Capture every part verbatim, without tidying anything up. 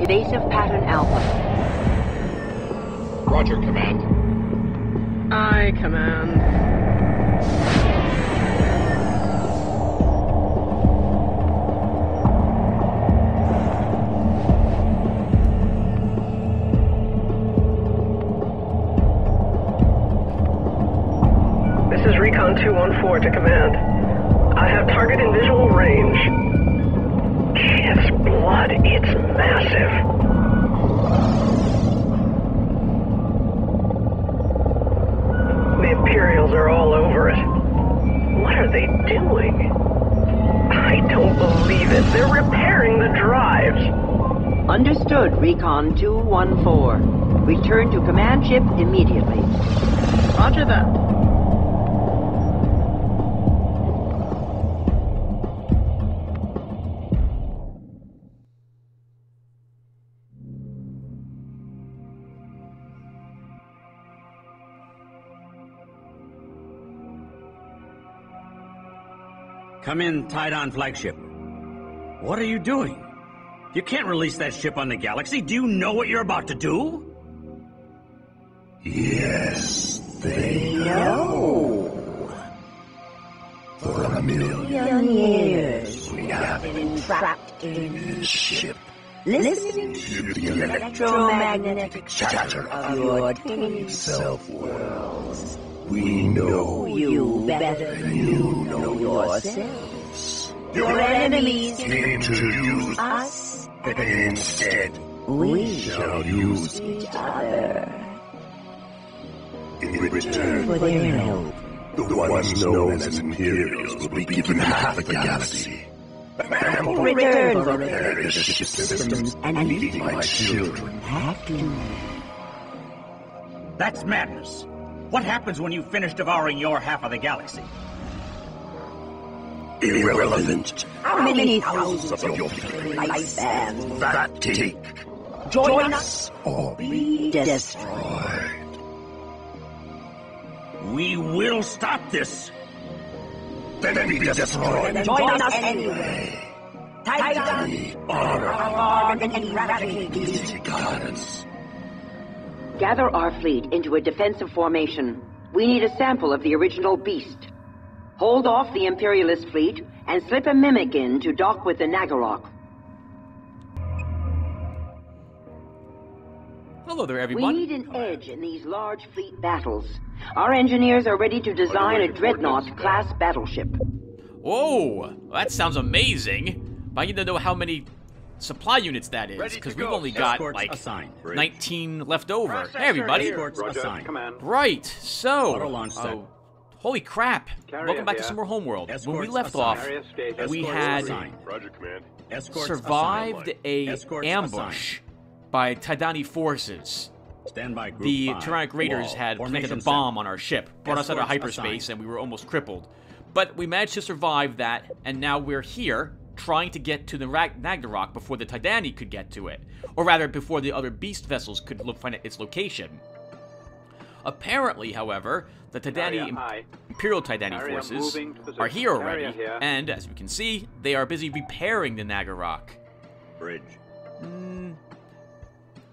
Evasive pattern alpha. Roger, command. I command. two one four to command. I have target in visual range. Kiith's blood, it's massive. The Imperials are all over it. What are they doing? I don't believe it. They're repairing the drives. Understood, Recon two one four. Return to command ship immediately. Roger that. Come in, Taiidan flagship. What are you doing? You can't release that ship on the galaxy. Do you know what you're about to do? Yes, they know. For a million years, we have been trapped in this ship, listening to the electromagnetic chatter of your tiny self-worlds. We know you better than you know yourselves. Your enemies came to use us, and instead, we shall use each other. In return for their help, the ones known as Imperials will be given half the galaxy. Ample return for their systems and leading my children back to me. That's madness. What happens when you finish devouring your half of the galaxy? Irrelevant. How many thousands of your lifespans will that take? Join us or be destroyed. We will stop this. Then be destroyed. Join us anyway. Taiidan, we honor our bargain and eradicate these tyrants. Gather our fleet into a defensive formation. We need a sample of the original beast. Hold off the Imperialist fleet and slip a mimic in to dock with the Naggarok. Hello there, everyone. We need an edge in these large fleet battles. Our engineers are ready to design a dreadnought-class battleship. Whoa, that sounds amazing. But I need to know how many supply units that is, because we've go. only got Escorts like assigned. nineteen left over. Processor hey, everybody! Right, so uh, holy crap! Carrier Welcome back here. to Summer Homeworld. Escorts when we left assigned. off, we had Roger, survived assigned. a Escorts ambush assigned. by Taidani forces. Standby group the Tyrannic Raiders wall. had planted a bomb on our ship, brought Escorts us out of hyperspace, assigned. and we were almost crippled. But we managed to survive that, and now we're here, trying to get to the Naggarok before the Taiidan could get to it. Or rather, before the other beast vessels could look, find its location. Apparently, however, the Taiidan, Im Imperial Taiidan forces are here already, here. and, as we can see, they are busy repairing the Naggarok. Bridge. Mm,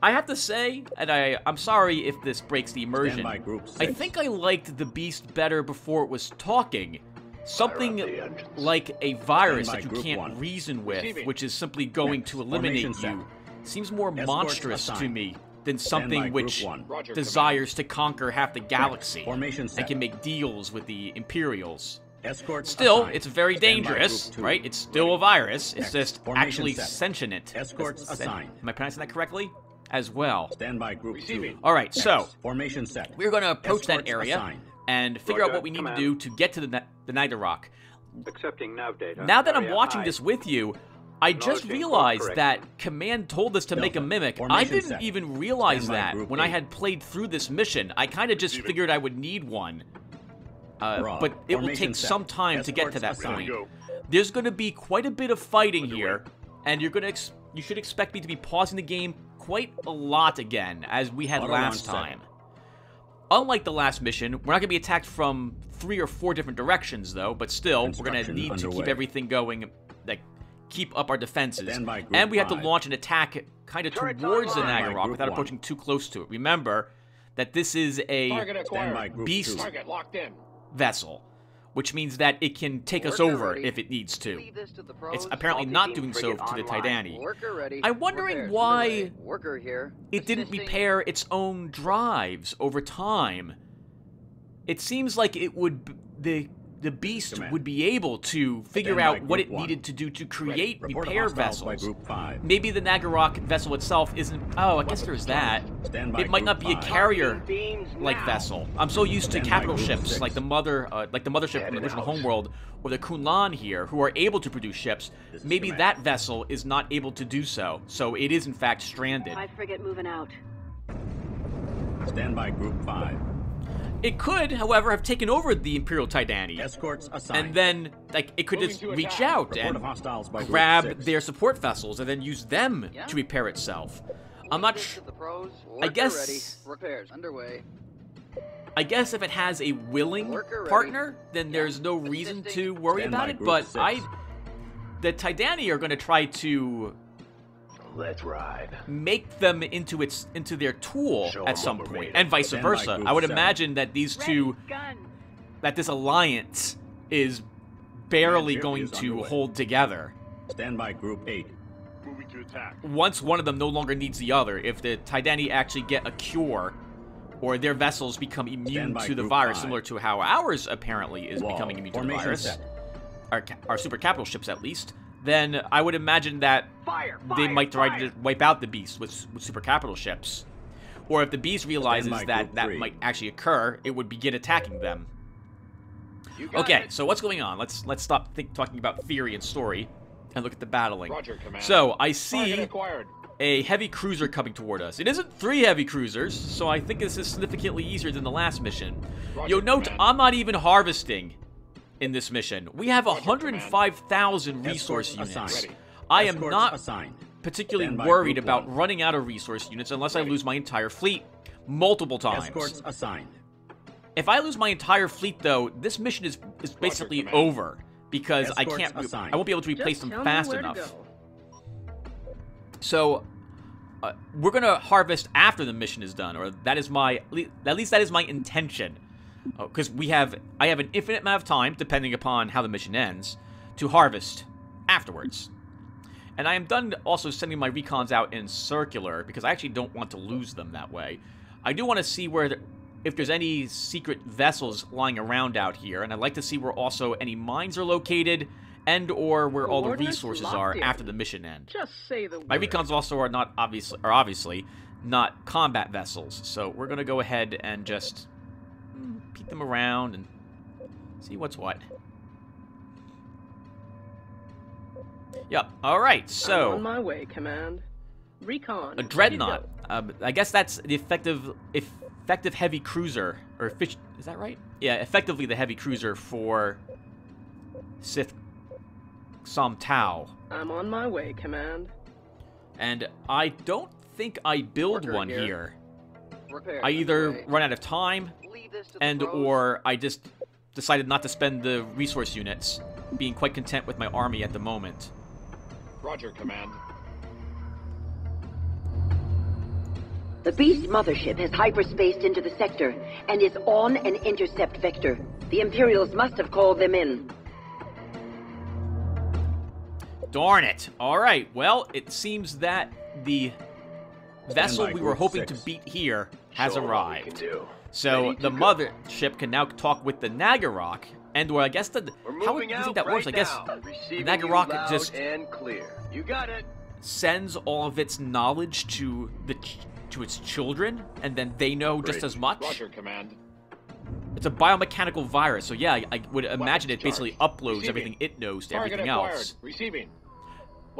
I have to say, and I, I'm sorry if this breaks the immersion, I think I liked the beast better before it was talking. Something like a virus that you can't one. reason with, which is simply going Next. to eliminate Formation you, set. seems more Escorts monstrous assigned. to me than something which Roger, desires to conquer half the galaxy and set. can make deals with the Imperials. Escorts Still, assigned. it's very Stand dangerous, right? It's still Ready. a virus. Next. It's just Formation actually set. sentient. Escorts assigned. Am I pronouncing that correctly? As well. Standby group two. All right, Next. so Formation set. we're going to approach Escorts that area. Assigned. And figure Roger, out what we need command. to do to get to the, the Naggarok. Accepting nav data. Now that I'm watching I. this with you, I just realized that Command told us to Delta. make a mimic. Formation I didn't set. even realize that when eight. I had played through this mission. I kind of just Receiving. figured I would need one. Uh, but it Formation will take set. some time Escorts to get to that point. Go. There's going to be quite a bit of fighting We're here, doing. and you're going to you should expect me to be pausing the game quite a lot again, as we had Auto last time. Set. Unlike the last mission, we're not going to be attacked from three or four different directions, though. But still, we're going to need underway. to keep everything going, like keep up our defenses. And we have to launch an attack kind of towards the Naggarok without one. approaching too close to it. Remember that this is a beast vessel, which means that it can take Worker us over ready. if it needs to. to it's apparently Multi not doing so to the Taiidan. I'm wondering why Worker here. it didn't Assisting. repair its own drives over time. It seems like it would the the beast Command. would be able to figure out what it one. needed to do to create repair vessels. Maybe the Naggarok vessel itself isn't... Oh, I guess there's that. It might not be a carrier-like vessel. I'm so used to capital ships like the mother, uh, like the Mothership in the original Homeworld, or the Kuun-Lan here, who are able to produce ships. Maybe that vessel is not able to do so, so it is in fact stranded. My frigate moving out. Stand by Group Five. It could, however, have taken over the Imperial Taiidan, escorts assigned. and then like it could Moving just reach out Report and grab their support vessels and then use them yeah. to repair itself. I'm not sure. I guess. Repairs underway. I guess if it has a willing partner, then yeah. there's no reason Assisting. to worry Stand about it. But six. I, the Taiidan are going to try to. Let's ride. Make them into its into their tool Show at some point, and vice versa. I would seven. imagine that these two, Ready, that this alliance is barely going is to underway. hold together. Stand by, Group Eight. Moving to attack. Once one of them no longer needs the other, if the Taiidan actually get a cure, or their vessels become immune to the virus, five. similar to how ours apparently is Wall. becoming immune Formation to the virus, set. our our super capital ships at least. Then I would imagine that fire, fire, they might try fire. to wipe out the beast with, with super capital ships. Or if the beast realizes that that three. might actually occur, it would begin attacking them. Okay, it. so what's going on? Let's let's stop think, talking about theory and story and look at the battling. Roger, so I see a heavy cruiser coming toward us. It isn't three heavy cruisers, so I think this is significantly easier than the last mission. Roger, You'll note command. I'm not even harvesting. In this mission, we have one hundred five thousand resource Escorts units. I am not assigned. particularly worried about one. running out of resource units unless Ready. I lose my entire fleet multiple times. Escorts assigned. If I lose my entire fleet, though, this mission is is basically over because Escorts I can't. Assigned. I won't be able to replace Just them fast enough. So uh, we're gonna harvest after the mission is done, or that is my at least that is my intention. Because oh, we have, I have an infinite amount of time, depending upon how the mission ends, to harvest afterwards. And I am done also sending my recons out in circular, because I actually don't want to lose them that way. I do want to see where, the, if there's any secret vessels lying around out here, and I'd like to see where also any mines are located, and or where all the resources are in. after the mission ends. Just say the word. My recons also are not obviously, are obviously not combat vessels, so we're going to go ahead and just... peek them around and see what's what. Yep. All right. So I'm on my way, command. Recon. A dreadnought. Um, I guess that's the effective, effective heavy cruiser or fish. Is that right? Yeah. Effectively, the heavy cruiser for Kiith Somtaaw. I'm on my way, command. And I don't think I build Worker one here. here. Repair, I either okay. run out of time. And or I just decided not to spend the resource units, being quite content with my army at the moment. Roger, command. The beast mothership has hyperspaced into the sector and is on an intercept vector. The Imperials must have called them in. Darn it. All right. Well, it seems that the vessel we were hoping six. to beat here has Show arrived. So the mothership can now talk with the Naggarok, and well, I guess the how do you think that works? Right I guess the Naggarok just and clear. You got it. sends all of its knowledge to the ch to its children, and then they know Great. just as much. Roger, command. It's a biomechanical virus, so yeah, I, I would imagine Weapons it basically charged. uploads Receiving. everything it knows to Target everything acquired. else. Receiving.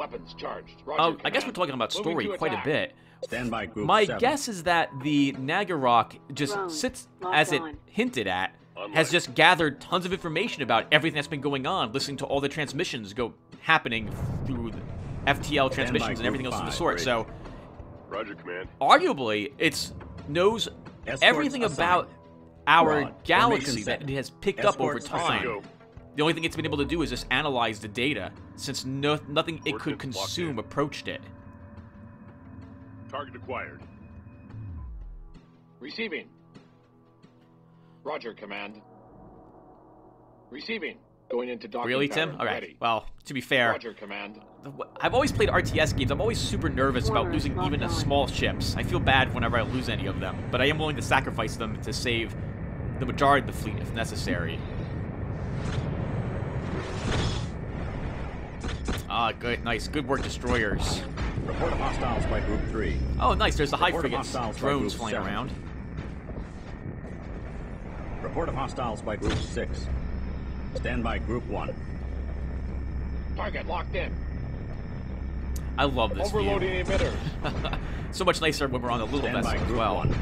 Weapons charged. Roger, um, I guess we're talking about story quite a bit. Standby group My seven. guess is that the Naggarok just Drone, sits, as on. it hinted at, Unlike. has just gathered tons of information about everything that's been going on, listening to all the transmissions go happening through the F T L transmissions and everything else five. of the sort. Great. So, Roger, command. Arguably, it knows Escorts everything assigned. about our Rod, galaxy that it has picked Escorts up over time. Assigned. The only thing it's been able to do is just analyze the data, since no, nothing it could consume approached it. Target acquired. Receiving. Roger, Command. Receiving. Going into docking. Really, Tim? All right. Well, to be fair, Roger, Command. I've always played R T S games. I'm always super nervous about losing even the small ships. I feel bad whenever I lose any of them, but I am willing to sacrifice them to save the majority of the fleet if necessary. Ah, good, nice. Good work, destroyers. Report of hostiles by Group three. Oh, nice. There's the high frigates. Drones flying around. Report of hostiles by Group six. Stand by Group one. Target locked in. I love this Overloading view. Emitters. So much nicer when we're on a little Stand vessel as well. One.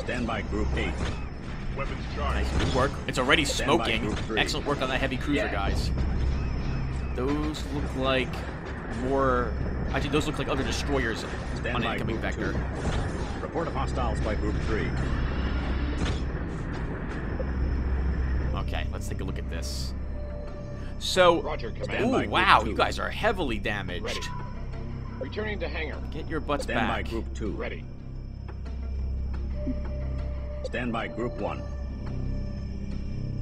Stand by Group eight. Weapons charged. Nice, good work. It's already smoking. Excellent work on that heavy cruiser, yeah. guys. Those look like more... Actually, those look like other destroyers Stand on an incoming vector. Two. Report of hostiles by Group three. Okay, let's take a look at this. So, Roger, ooh, wow, you guys are heavily damaged. Ready. Returning to hangar. Get your butts Stand back. Stand by Group two. Ready. Stand by Group one.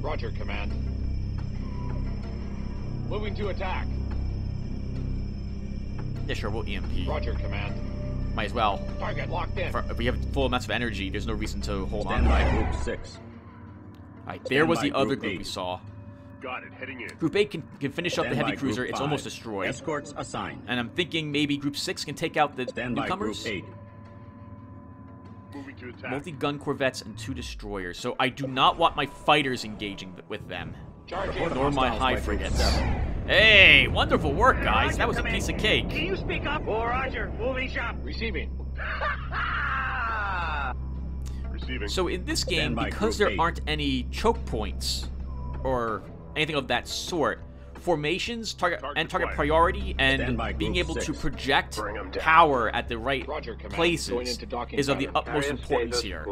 Roger, Command. Moving to attack. Yeah, sure, we'll E M P. Roger, Command. Might as well. Target locked in. For, if we have full amounts of energy, there's no reason to hold Stand on. Stand by Group six. Alright, there was the other group we saw. Got it, heading in. Group eight can, can finish up the heavy cruiser. It's almost destroyed. Escorts assigned. And I'm thinking maybe Group six can take out the newcomers. Multi-gun corvettes and two destroyers. So I do not want my fighters engaging with them. Nor my high frigates. Hey, wonderful work, guys. That was a piece of cake. Can you speak up? Oh, Roger. Moving shop. Receiving. So in this game, because there aren't any choke points or anything of that sort, formations target and target priority and being able to project power at the right places is of the utmost importance here.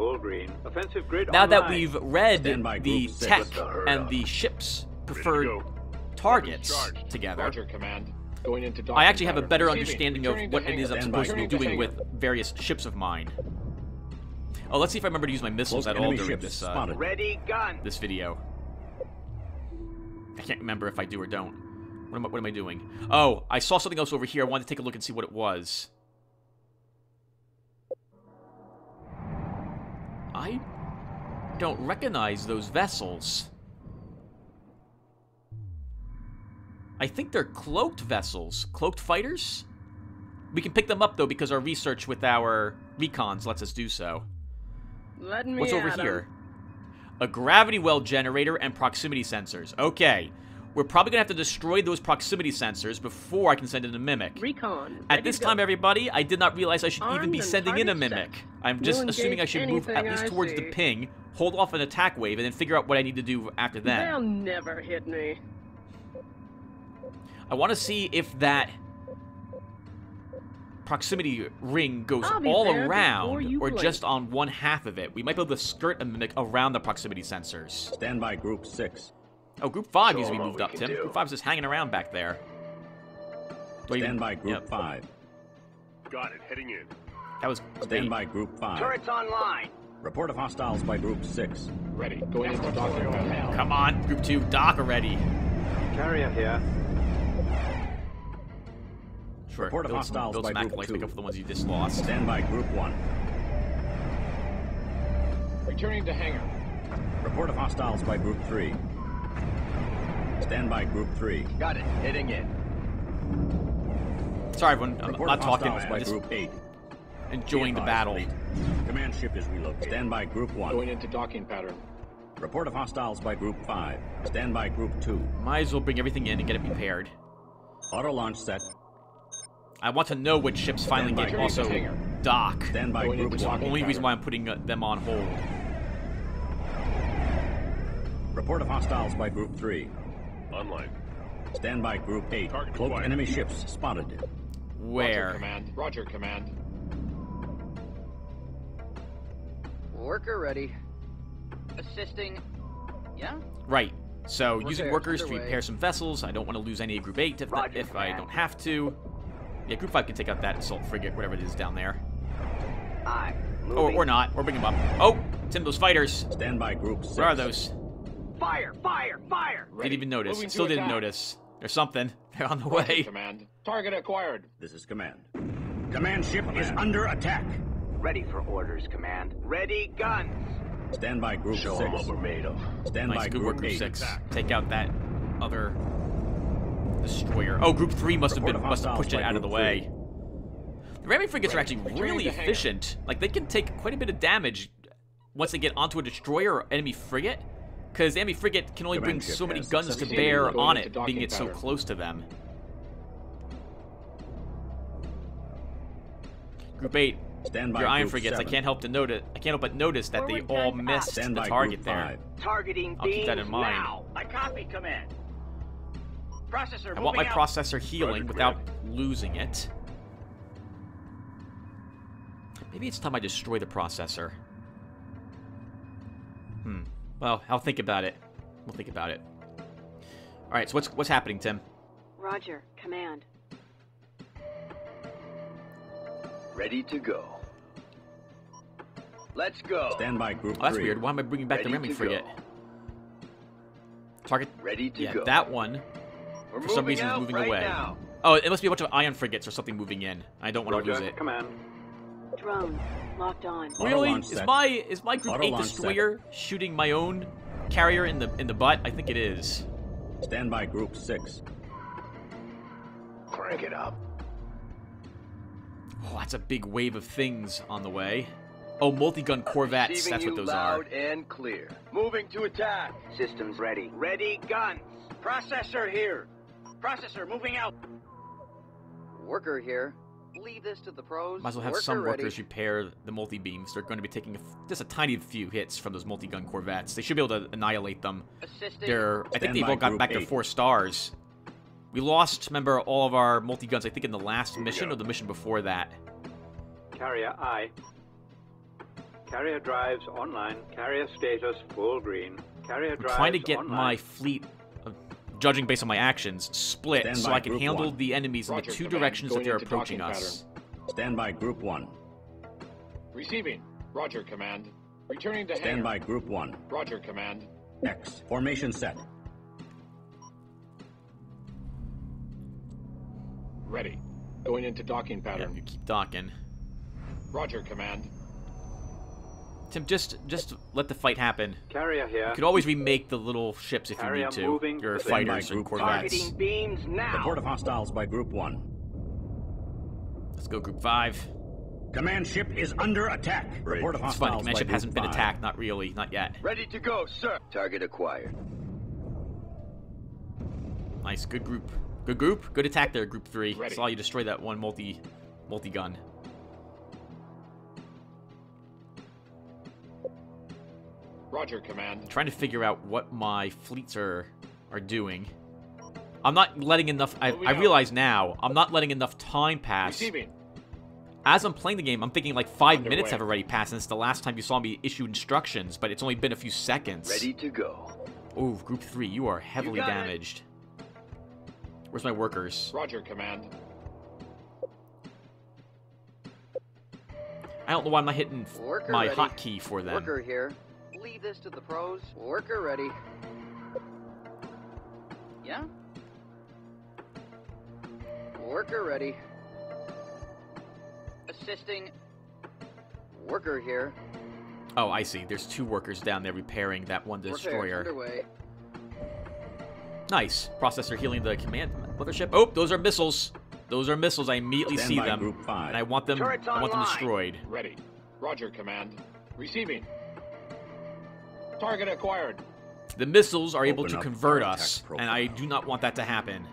Now that we've read the tech and the ship's preferred targets together, I actually have a better understanding of what it is I'm supposed to be doing with various ships of mine. Oh, let's see if I remember to use my missiles at all during this uh, Ready, gun. this video. I can't remember if I do or don't. What am I, what am I doing? Oh, I saw something else over here. I wanted to take a look and see what it was. I don't recognize those vessels. I think they're cloaked vessels. Cloaked fighters? We can pick them up, though, because our research with our recons lets us do so. Let me What's over here? Him. A gravity well generator and proximity sensors. Okay. We're probably going to have to destroy those proximity sensors before I can send in a mimic. Recon. At this time, go. everybody, I did not realize I should Armed even be sending in a mimic. Set. I'm just You'll assuming I should move at least I towards see. the ping, hold off an attack wave, and then figure out what I need to do after that. They'll never hit me. I want to see if that proximity ring goes all around or play. just on one half of it. We might be able to skirt a mimic around the proximity sensors. Stand by Group six. Oh, Group five needs to be moved up, Tim. Do. Group five's just hanging around back there. Stand even... by Group yep. five. Got it, heading in. That was Stand great. by Group five. Turrets online. Report of hostiles by Group six. Ready. Going into dock. Come on, Group two, dock already. Carrier here. Sure. Report of build hostiles build by group like two. Pick up for the ones you just lost. Stand by Group one. Returning to hangar. Report of hostiles by Group three. Stand by Group three. Got it. Hitting in. Sorry, everyone. I'm Report not talking. By just group eight. Enjoying the battle. Eight. Command ship is relocated. Stand by Group one. Going into docking pattern. Report of hostiles by Group five. Stand by Group two. Might as well bring everything in and get it prepared. Auto launch set. I want to know which ships finally get also dock, which is the only reason why I'm putting them on hold. Report of hostiles by Group three. Online. Stand by Group eight. Target Cloaked acquired. enemy ships spotted. Where? Roger, Command. Roger, Command. Worker ready. Assisting. Yeah? Right. So We're using there, workers to repair way. some vessels. I don't want to lose any Group eight if, that, if I don't have to. Yeah, Group five can take out that assault frigate, whatever it is down there. I or, or not. Or bring them up. Oh, Tim, those fighters. Stand by, Group six. Where are those? Fire, fire, fire. Ready. Didn't even notice. Moving Still didn't attack. notice. There's something. They're on the Roger, way. Command. Target acquired. This is Command. Command ship command. is under attack. Ready for orders, Command. Ready, guns. Stand by, Group Show six. What we're made of. Stand nice, by, good Group, work, group six. Attack. Take out that other destroyer. Oh, Group three must Report have been must have pushed it out of the way. Three. The ramming frigates Ready. are actually really efficient. Like, they can take quite a bit of damage once they get onto a destroyer or enemy frigate, because the enemy frigate can only Command bring so many guns to bear on it, being it so close to them. Group eight. Stand Your iron frigates. Seven. I can't help to notice. I can't help but notice that Forward they all missed Stand the target there. Targeting I'll keep that in mind. Now. I copy command. Processor I want my out. processor healing Roger, without command. losing it. Maybe it's time I destroy the processor. Hmm. Well, I'll think about it. We'll think about it. All right. So what's what's happening, Tim? Roger, command. Ready to go. Let's go. Stand by, Group three. Oh, that's weird. Why am I bringing back Ready the ramming frigate? Target. Ready to yeah, go. That one. We're for some reason is moving right away. Now. Oh, it must be a bunch of ion frigates or something moving in. I don't want Roger, to lose it. Command. Drone locked on. Really? Is my is my Group eight destroyer set. shooting my own carrier in the in the butt? I think it is. Stand by, Group six. Crank it up. Oh, that's a big wave of things on the way. Oh, multi-gun Corvettes. Receiving that's what those loud are. And clear. Moving to attack. Systems ready. Ready, guns. Processor here. Processor moving out. Worker here. Leave this to the pros. Might as well have Worker some ready. workers repair the multi-beams. They're going to be taking a f just a tiny few hits from those multi-gun Corvettes. They should be able to annihilate them. Assisting. They're. I think Stand they've all got back eight. their four stars. We lost, remember, all of our multi-guns, I think, in the last mission or the mission before that. Carrier I. Carrier drives online. Carrier status full green. Carrier drives I'm trying to get online. my fleet, uh, judging based on my actions, split so I can handle one. the enemies Roger, in the two command. directions Going that they're approaching us. Pattern. Stand by, Group one. Receiving. Roger, Command. Returning to Stand hangar. by, Group one. Roger, Command. Next. Formation set. Ready. Going into docking pattern. Yeah, you keep docking. Roger, Command. Tim, just just let the fight happen. Carrier here. You could always remake the little ships if Carrier you need to. Your fighters and Corvettes. Targeting beams now. Report of hostiles by Group one. Let's go, Group five. Command ship is under attack. Ready. Report of hostiles by Group five. Command ship hasn't been attacked. Not really. Not yet. Ready to go, sir. Target acquired. Nice. Good group. Good group. Good attack there, Group three. Ready. Saw you destroy that one multi, multi-gun. Roger, Command. I'm trying to figure out what my fleets are are doing. I'm not letting enough... I, I realize now, I'm not letting enough time pass. Receiving. As I'm playing the game, I'm thinking like five Underway. minutes have already passed since the last time you saw me issue instructions, but it's only been a few seconds. Ready to go. Oh, Group three, you are heavily you damaged. It. Where's my workers? Roger, Command. I don't know why I'm not hitting Worker my ready. hotkey for them. Worker here. Leave this to the pros. Worker ready. Yeah? Worker ready. Assisting. Worker here. Oh, I see. There's two workers down there repairing that one destroyer. Nice. Processor healing the command mothership. Oh, those are missiles. Those are missiles. I immediately Stand see them, Group five. and I want them. I want them destroyed. Ready. Roger, Command. Receiving. Target acquired. The missiles are Open able to convert us, profile. and I do not want that to happen.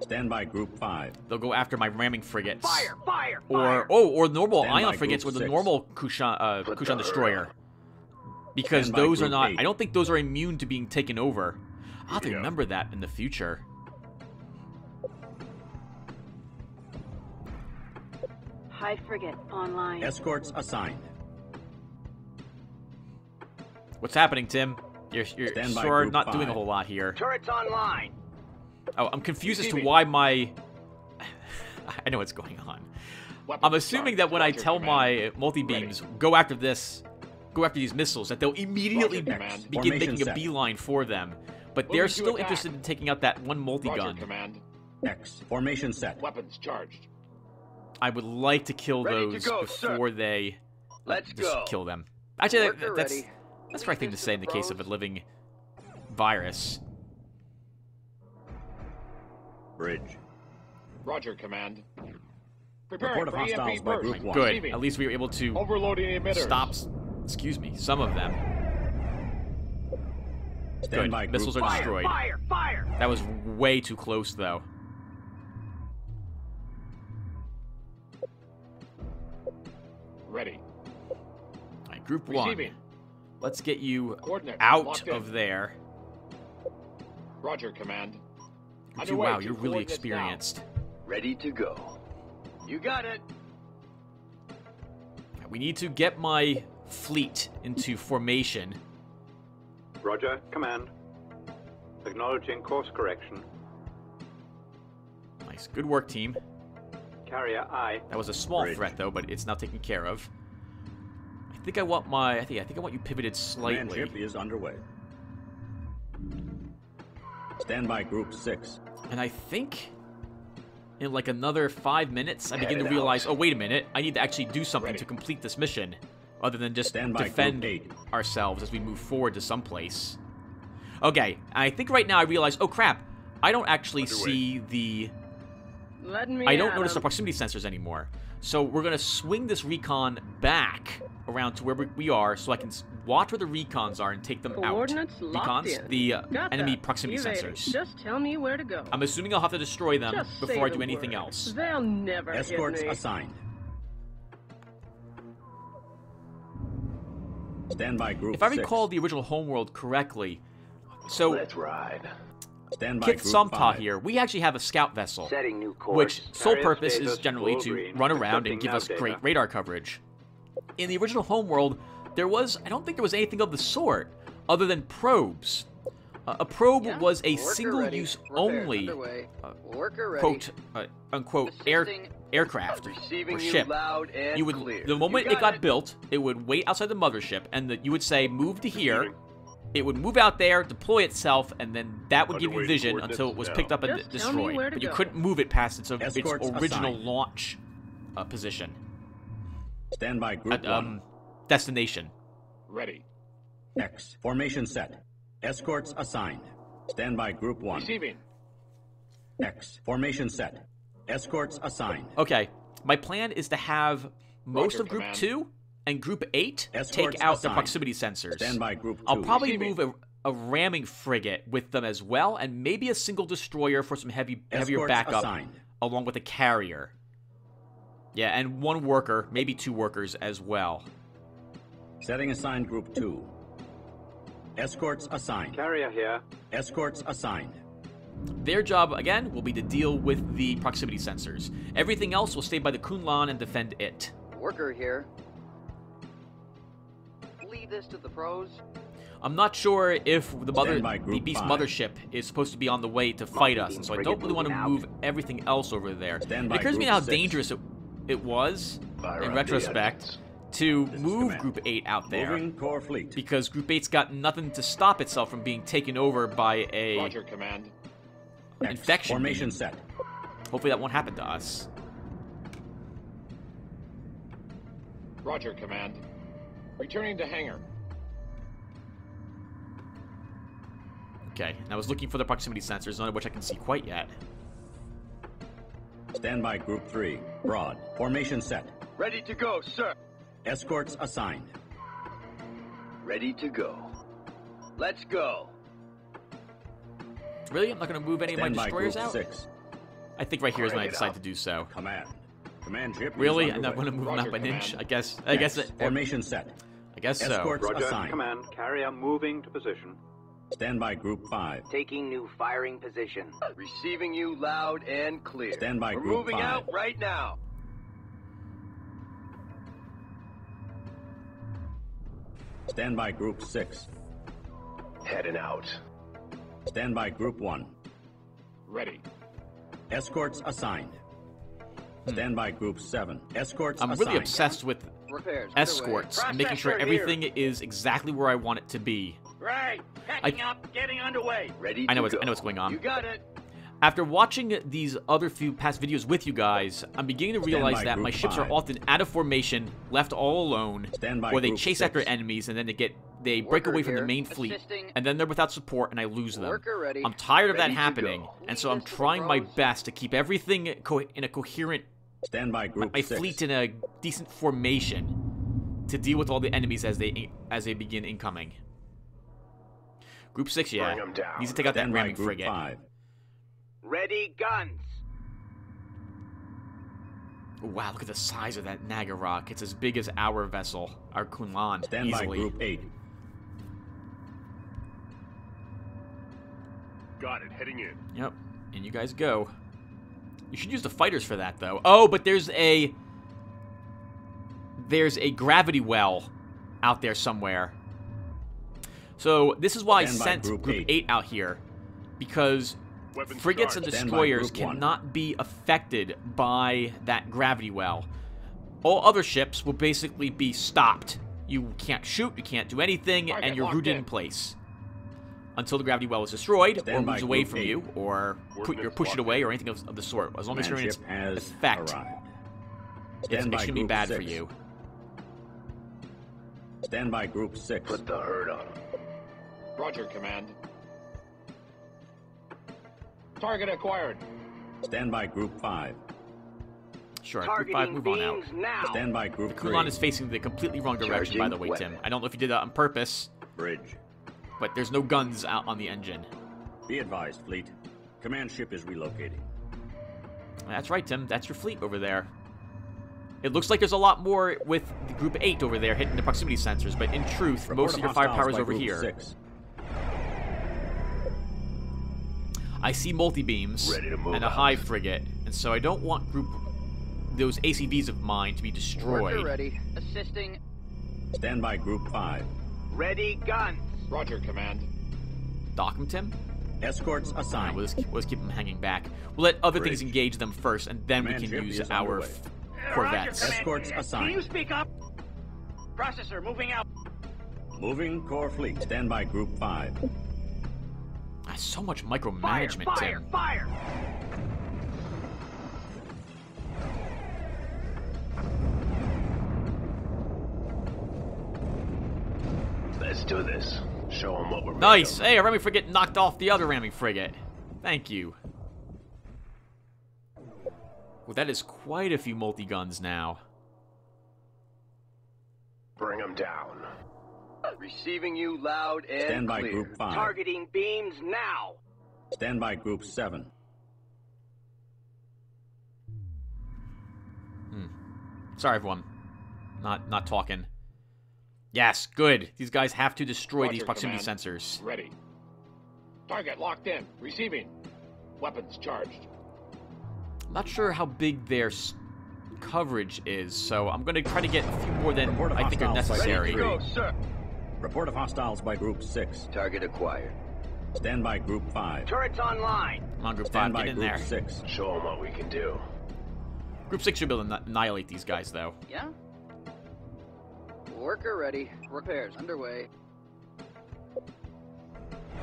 Stand by, Group five. They'll go after my ramming frigates. Fire! Fire! fire. Or oh, or normal Stand ion frigates, or the six. normal Kushan uh, Kushan destroyer. Because Stand those are not. Eight. I don't think those are immune to being taken over. I'll have to remember that in the future. High frigate online. Escorts assigned. What's happening, Tim? You're, you're sure not five. doing a whole lot here. Turrets online. Oh, I'm confused as to why my... I know what's going on. I'm assuming that when I tell my multi-beams, go after this, go after these missiles, that they'll immediately begin making a beeline for them. But they're still interested in taking out that one multi-gun. X. Formation set. Weapons charged. I would like to kill those before they... Let's go. Kill them. Actually, that's... That's the right thing to say in the case of a living virus. Bridge. Roger, command. Report of hostiles by group one. Good. At least we were able to stop, excuse me, some of them. Good. Missiles are destroyed. Fire, fire, fire. That was way too close, though. Ready. All right, group one. Let's get you out of there. Roger, command. You, wow, you're really experienced. Ready to go. You got it. We need to get my fleet into formation. Roger, command. Acknowledging course correction. Nice. Good work, team. Carrier I. That was a small Bridge. threat, though, but it's now taken care of. I think I want my. I think I think I want you pivoted slightly. Command ship is underway. Stand by, group six. And I think in like another five minutes, I Head begin to realize. Out. Oh, wait a minute! I need to actually do something Ready. to complete this mission, other than just Stand defend ourselves as we move forward to someplace. Okay, I think right now I realize. Oh crap! I don't actually underway. see the. Let me I don't notice him. the proximity sensors anymore. So we're gonna swing this recon back around to where we are, so I can watch where the recons are and take them out. Recons, the uh, enemy proximity sensors. Just tell me where to go. I'm assuming I'll have to destroy them Just before I do anything word. else. They'll never Escorts hit me. assigned. Standby group. If I recall six. the original homeworld correctly, so let's ride. Standby Kiith Somtaaw here. We actually have a scout vessel, new which sole purpose is generally to run around and give us data. great radar coverage. In the original homeworld, there was, I don't think there was anything of the sort, other than probes. Uh, a probe yeah. was a single-use only, uh, quote, uh, unquote, air, aircraft or ship. You would, clear. the moment got it got it. built, it would wait outside the mothership, and the, you would say, move to here. It would move out there, deploy itself, and then that would give you vision until it was picked up and Just destroyed. But you go. couldn't move it past its, its original assigned. launch uh, position. Standby group At, um, one. Destination. Ready. X. Formation set. Escorts assigned. Standby group one. Receiving. X. Formation set. Escorts assigned. Okay. My plan is to have most Roger, of group command. two and group eight Escorts take out assigned. the proximity sensors. Standby group two. I'll probably Receiving. move a, a ramming frigate with them as well, and maybe a single destroyer for some heavy, heavier backup assigned. along with a carrier. Yeah, and one worker, maybe two workers as well. Setting assigned group two. Escorts assigned. Carrier here. Escorts assigned. Their job, again, will be to deal with the proximity sensors. Everything else will stay by the Kuun-Lan and defend it. Worker here. Leave this to the pros. I'm not sure if the mother, the beast five. mothership is supposed to be on the way to fight us, and so I don't really want to move everything else over there. It occurs to me how six. dangerous it It was, Fire in retrospect, to this move Group eight out there, because Group eight's got nothing to stop itself from being taken over by a Roger, command. infection. Formation set. Hopefully that won't happen to us. Roger, command. Returning to hangar. Okay, and I was looking for the proximity sensors, none of which I can see quite yet. Standby group three. Broad. Formation set. Ready to go, sir. Escorts assigned. Ready to go. Let's go. Really? I'm not going to move any Stand of my destroyers out? Six. I think right here is when I decide up. to do so. Command. Command ship Really? I'm not going to move Roger, them up an command. inch? I guess. I yes. guess. It, Formation set. I guess Escorts so. Roger, assigned. command. Carrier moving to position. Standby group five. Taking new firing position. Receiving you loud and clear. Standby group five. We're moving out right now. Standby group six. heading out. Stand by, Group One. Ready. Escorts assigned. Stand by, Group Seven. Escorts. I'm assigned. Really obsessed with Repairs, escorts, making sure everything here. Is exactly where I want it to be. Right. Packing I, up, getting underway. Ready. I know. It's, I know what's going on. You got it. After watching these other few past videos with you guys, I'm beginning to realize that my ships five. Are often out of formation, left all alone, or they chase six. After enemies and then they get they Worker break away from here. The main fleet, Assisting. And then they're without support and I lose them. I'm tired ready of that happening, and so I'm trying my best to keep everything co in a coherent, Stand by group my six. Fleet in a decent formation to deal with all the enemies as they as they begin incoming. Group six, yeah, needs to take out Stand that ramming frigate. Five. Ready, guns. Wow, look at the size of that Naggarok. It's as big as our vessel, our Kuun-Lan, easily. Stand by Group eight. Got it, heading in. Yep, and you guys go. You should use the fighters for that, though. Oh, but there's a... There's a gravity well out there somewhere. So, this is why Stand I sent Group, group eight. eight out here. Because... frigates and destroyers cannot be affected by that gravity well. All other ships will basically be stopped. You can't shoot, you can't do anything, and you're rooted in place. Until the gravity well is destroyed, or moves away from you, or put, you're pushed away, or anything of, of the sort. As long as you're in its effect, it's extremely bad for you. Stand by Group six. Put the herd on. Roger, Command. Target acquired. Stand by Group five. Sure, Group five, move on out. Now. Stand by Group three. The Kuun-Lan is facing the completely wrong direction, Charging by the way, weapon. Tim. I don't know if you did that on purpose. Bridge. But there's no guns out on the engine. Be advised, fleet. Command ship is relocating. That's right, Tim. That's your fleet over there. It looks like there's a lot more with the Group eight over there hitting the proximity sensors, but in truth, Report most of your firepower is over here. Six. I see multi-beams and a high frigate, and so I don't want group those A C Vs of mine to be destroyed. Ready. Assisting. Stand by Group five. Ready, guns. Roger, Command. Dock them, Tim. Escorts assigned. We'll just, we'll just keep them hanging back. We'll let other Bridge. Things engage them first, and then Command we can use our underway. Corvettes. Roger, Escorts assigned. Can you speak up? Processor moving out. Moving core fleet. Stand by Group five. So much micromanagement, fire, Tim. Fire, fire. Let's do this. Show them what we're Nice. Hey, a ramming frigate knocked off the other ramming frigate. Thank you. Well, that is quite a few multi-guns now. Bring them down. Receiving you loud and Stand by clear. Group five. Targeting beams now. Stand by Group seven. Hmm. Sorry, everyone. Not not talking. Yes, good. These guys have to destroy Roger, these proximity Command. Sensors. Ready. Target locked in. Receiving. Weapons charged. I'm not sure how big their coverage is, so I'm going to try to get a few more than I think are necessary. Ready to go, sir. Report of hostiles by Group six. Target acquired. Stand by Group five. Turrets online. Come on, Group Stand five, by get in group there. Six. Show them what we can do. Group six should be able to annihilate these guys, though. Yeah. Worker ready. Repairs underway.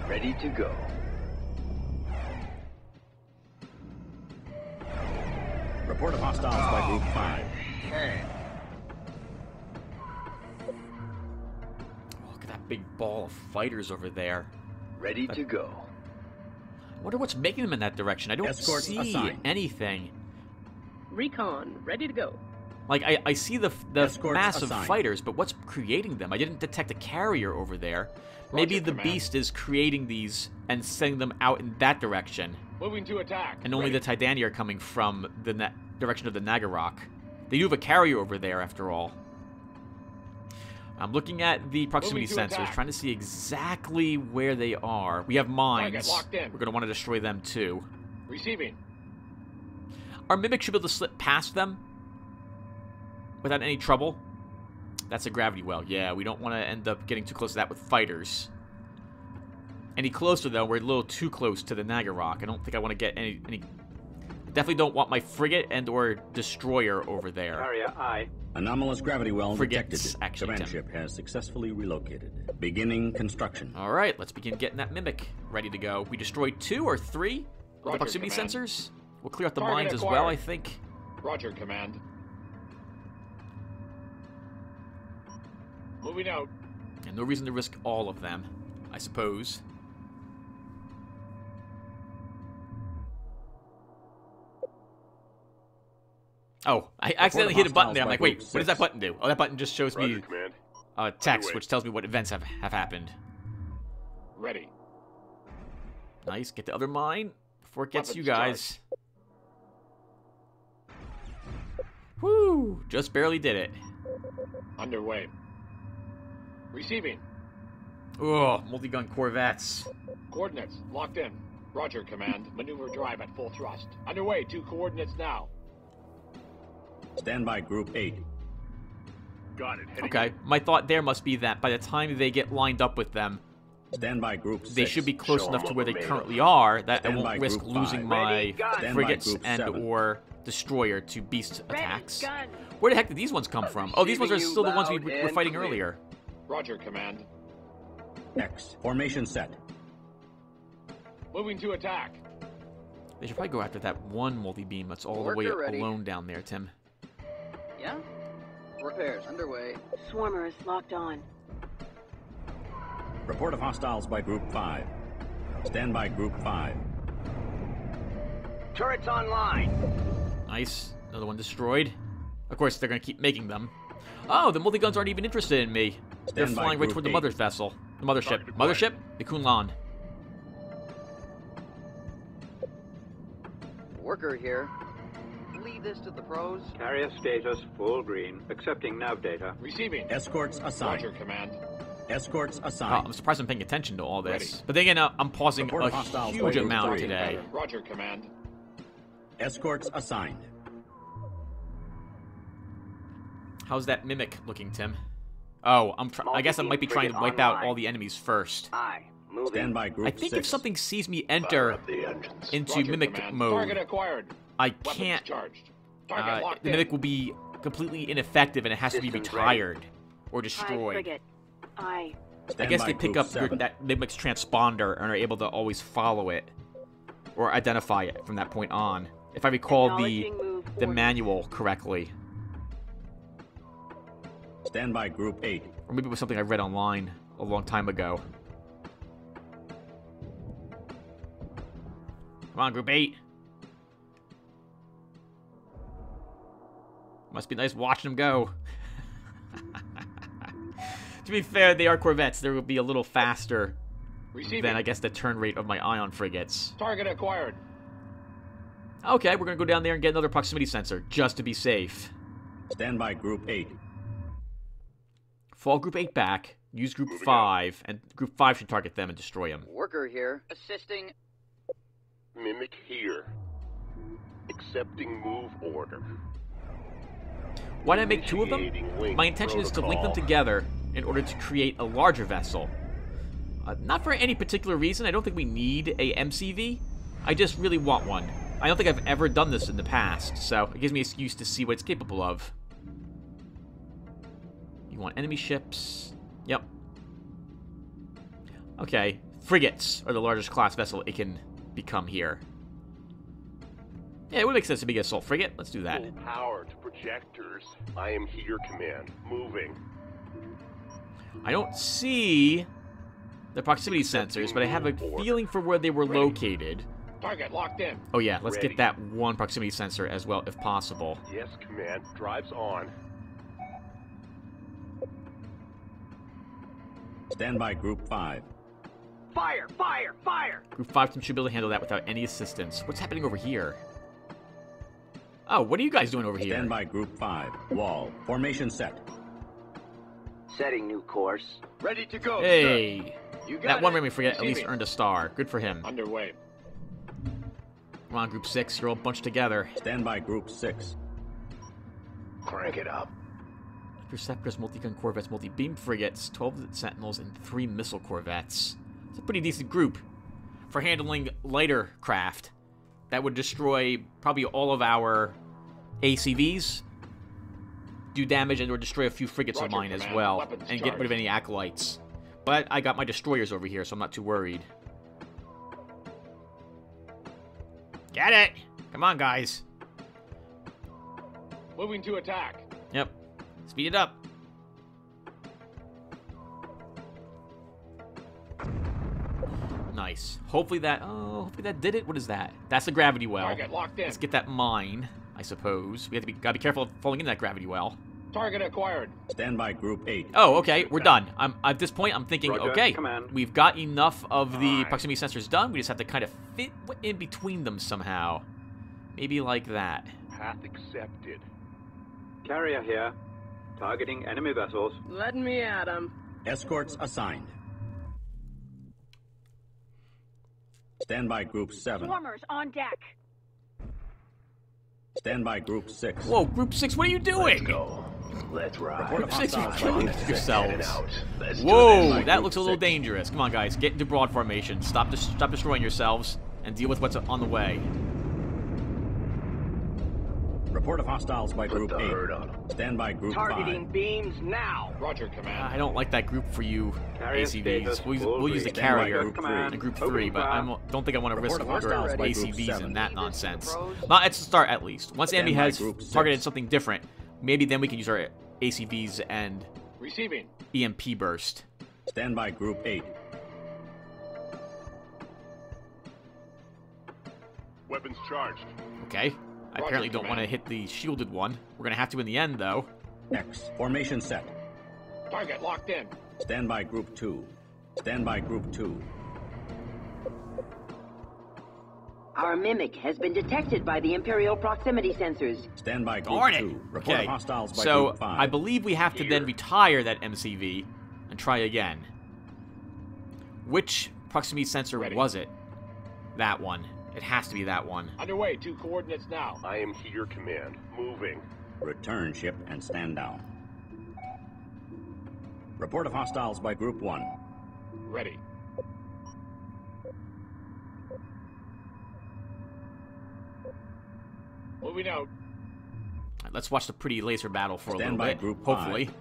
Ready to go. Report of hostiles oh. by Group five. Hey. Big ball of fighters over there. Ready but to go. I wonder what's making them in that direction. I don't Escort see assigned. Anything. Recon, ready to go. Like, I, I see the, the mass of fighters, but what's creating them? I didn't detect a carrier over there. Roger, Maybe the command. Beast is creating these and sending them out in that direction. Moving to attack. And only ready. The Taiidan are coming from the na direction of the Naggarok. They do have a carrier over there, after all. I'm looking at the proximity sensors, attack. Trying to see exactly where they are. We have mines. We're going to want to destroy them, too. Receiving. Our Mimic should be able to slip past them without any trouble. That's a gravity well. Yeah, we don't want to end up getting too close to that with fighters. any closer, though. We're a little too close to the Naggarok. I don't think I want to get any... any... Definitely don't want my frigate and or destroyer over there. Carrier I. Anomalous gravity well detected. The command ship has successfully relocated. Beginning construction. All right, let's begin getting that mimic ready to go. We destroyed two or three Roger, proximity command. Sensors. We'll clear up the mines as well, I think. Roger, command. Moving out. And no reason to risk all of them, I suppose. Oh, I accidentally hit a button there. I'm like, wait, what does that button do? Oh, that button just shows me uh, text, which tells me what events have, have happened. Ready. Nice. Get the other mine before it gets you guys. Woo! Just barely did it. Underway. Receiving. Oh, multi-gun corvettes. Coordinates locked in. Roger, command. Maneuver drive at full thrust. Underway. Two coordinates now. Stand by group eight. Got it. Heading okay, in. My thought there must be that by the time they get lined up with them, stand by group six. They should be close Show enough to where they currently are that stand I won't risk losing five. My frigates and seven. Or destroyer to beast Ready, attacks. Gun. Where the heck did these ones come from? Oh, these ones are still the ones we were fighting clear. Earlier. Roger, command. X. Formation set. Moving to attack. They should probably go after that one multi-beam that's all Worker the way ready. Alone down there, Tim. Yeah? Repairs underway. Swarmer is locked on. Report of hostiles by Group five. Stand by Group five. Turrets online. Nice. Another one destroyed. Of course, they're going to keep making them. Oh, the multi-guns aren't even interested in me. Stand they're flying right toward eight. The mother's vessel. The mothership. Mothership? The Kuun-Lan. Worker here. Leave this to the pros. Carrier status full green. Accepting nav data. Receiving. Escorts assigned. Roger, command. Escorts assigned. Oh, I'm surprised I'm paying attention to all this. Ready. But then again, uh, I'm pausing Report a huge amount three. Today. Roger, command. Escorts assigned. How's that mimic looking, Tim? Oh, I'm. Tr I guess I might be trying to wipe online. Out all the enemies first. Aye. Moving. Stand by group I think six. If something sees me enter into Roger, mimic command. Mode, target acquired. I can't. Charged. Uh, the mimic in. Will be completely ineffective, and it has System to be retired ready. Or destroyed. I, I guess they pick up your, that mimic's transponder and are able to always follow it or identify it from that point on. If I recall the the manual correctly. Stand by group eight. Or maybe it was something I read online a long time ago. Come on, group eight. Must be nice watching them go. To be fair, they are corvettes. They will be a little faster Receiving. Than, I guess, the turn rate of my ion frigates. Target acquired. Okay, we're going to go down there and get another proximity sensor, just to be safe. Stand by Group eight. Fall Group eight back, use Group Moving five, out. And Group five should target them and destroy them. Worker here, assisting... Mimic here. Accepting move order. Why did I make two of them? My intention protocol. Is to link them together in order to create a larger vessel. Uh, not for any particular reason. I don't think we need a M C V. I just really want one. I don't think I've ever done this in the past, so it gives me an excuse to see what it's capable of. You want enemy ships? Yep. Okay. Frigates are the largest class vessel it can become here. Yeah, it would make sense to be an assault frigate. Let's do that. Full power to projectors. I am here, command. Moving. I don't see the proximity sensors, but I have a feeling for where they were Ready. Located. Target locked in. Oh yeah, let's Ready. Get that one proximity sensor as well, if possible. Yes, command. Drives on. Stand by, Group Five. Fire! Fire! Fire! Group Five should be able to handle that without any assistance. What's happening over here? Oh, what are you guys doing over here? Stand by Group five. Wall. Formation set. Setting new course. Ready to go, Hey. Sir. You got that one made me forget at least earned a star. Good for him. Underway. Come on, Group six. You're all bunched together. Stand by Group six. Crank it up. Interceptors, multi-gun corvettes, multi-beam frigates, twelve sentinels, and three missile corvettes. It's a pretty decent group for handling lighter craft that would destroy probably all of our A C Vs, do damage, and or destroy a few frigates Roger, of mine as well, and charged. Get rid of any acolytes. But I got my destroyers over here, so I'm not too worried. Get it! Come on, guys. Moving to attack. Yep. Speed it up. Nice. Hopefully that... Oh, hopefully that did it. What is that? That's a gravity well. Target locked in. Let's get that mine, I suppose. We have to be... Gotta be careful of falling into that gravity well. Target acquired. Stand by group eight. Oh, okay. We're done. I'm, at this point, I'm thinking, Roger, okay, we've got enough of the right. proximity sensors done. We just have to kind of fit in between them somehow. Maybe like that. Path accepted. Carrier here. Targeting enemy vessels. Let me at them. Escorts assigned. Stand by group seven. Swarmers on deck. Stand by group six. Whoa, group six, what are you doing? Let's go. Let's ride. Group six, you're killing yourselves. Whoa, that looks a little dangerous. Come on, guys, get into broad formation. Stop, des stop destroying yourselves and deal with what's on the way. Report of hostiles by group eight. Stand by group five. Targeting beams now. Roger, command. I don't like that group for you, A C Vs. We'll, we'll use the carrier in group three, but I don't think I want to risk A C Vs and that nonsense. Not at the start, at least. Once Andy has targeted something different, maybe then we can use our A C Vs and receiving E M P burst. Stand by group eight. Weapons charged. Okay. I apparently don't want to hit the shielded one. We're going to have to in the end, though. X. Formation set. Target locked in. Stand by group two. Stand by group two. Our mimic has been detected by the Imperial proximity sensors. Stand by group Darn it. two. Report okay. hostiles by so group five. I believe we have to Here. then retire that M C V and try again. Which proximity sensor Ready. was it? That one. It has to be that one. Underway, two coordinates now. I am here, command. Moving. Return ship and stand down. Report of hostiles by group one. Ready. Moving out. Right, let's watch the pretty laser battle for stand a little by bit. Group hopefully. Five.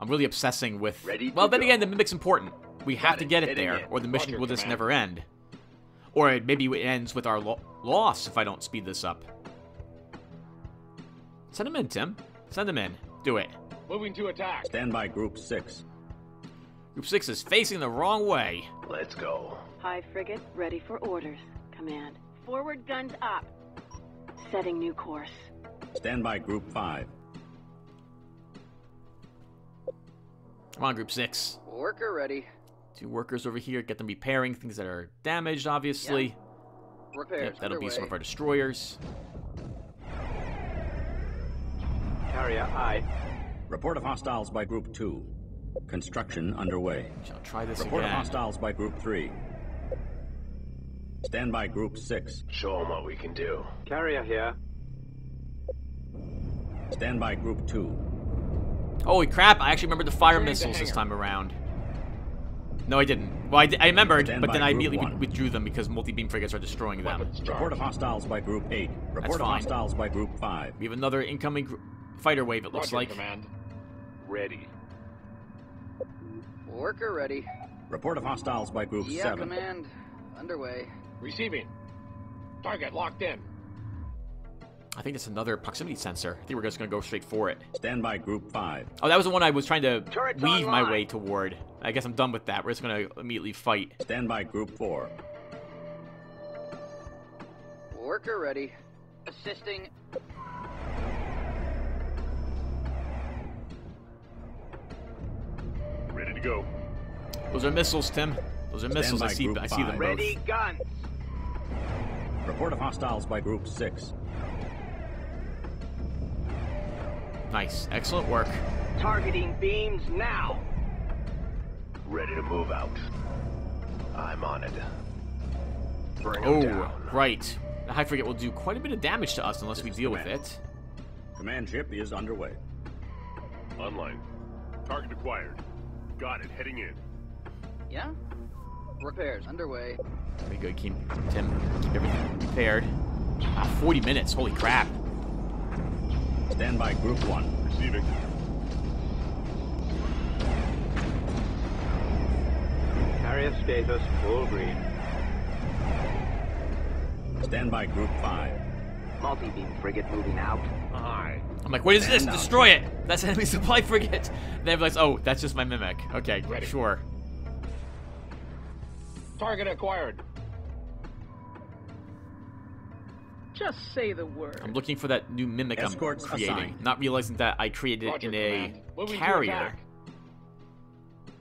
I'm really obsessing with... Ready well, then go. again, the mimic's important. We Got have it. to get it Hitting there, it. or the mission Roger, will just command. never end. Or it, maybe it ends with our lo loss if I don't speed this up. Send them in, Tim. Send them in. Do it. Moving to attack. Stand by group six. Group six is facing the wrong way. Let's go. High frigate ready for orders, command. Forward guns up. Setting new course. Stand by group five. Come on, group six. Worker ready. Two workers over here, get them repairing things that are damaged, obviously. Yeah. Repairs, yep, that'll be way. some of our destroyers. Carrier, I. Report of hostiles by group two. Construction underway. Shall try this Report again. Report of hostiles by group three. Stand by group six. Show them what we can do. Carrier here. Stand by group two. Holy crap, I actually remembered the fire Carry missiles the this time around. No, I didn't. Well, I, d I remembered, Stand but then I immediately one. withdrew them because multi-beam frigates are destroying them. Report of hostiles by group eight. Report That's of fine. hostiles by group five. We have another incoming gr fighter wave, it looks Roger, like. Command. Ready. Worker ready. Report of hostiles by group yeah, seven. Yeah, command. Underway. Receiving. Target locked in. I think it's another proximity sensor. I think we're just going to go straight for it. Stand by group five. Oh, that was the one I was trying to Turret's weave online. my way toward. I guess I'm done with that. We're just going to immediately fight. Stand by group four. Worker ready. Assisting. Ready to go. Those are missiles, Tim. Those are Stand missiles. I see, I see them both. Ready guns. Report of hostiles by group six. Nice. Excellent work. Targeting beams now. Ready to move out. I'm on it. Bring oh, down. right. The high frigate will do quite a bit of damage to us unless this we deal command. with it. Command ship is underway. Online. Target acquired. Got it. Heading in. Yeah? Repairs underway. There we go, keep, Tim. Keep everything prepared. Ah, forty minutes, holy crap. Stand by group one. Receiving. Carrier status full green. Stand by group five. Multi-beam frigate moving out. Aye. I'm like, what is Stand this? Up. Destroy it! That's enemy supply frigate! They realize, oh, that's just my mimic. Okay, ready. Sure. Target acquired. Just say the word. I'm looking for that new mimic Escorts I'm creating. Assigned. Not realizing that I created Roger, in a carrier.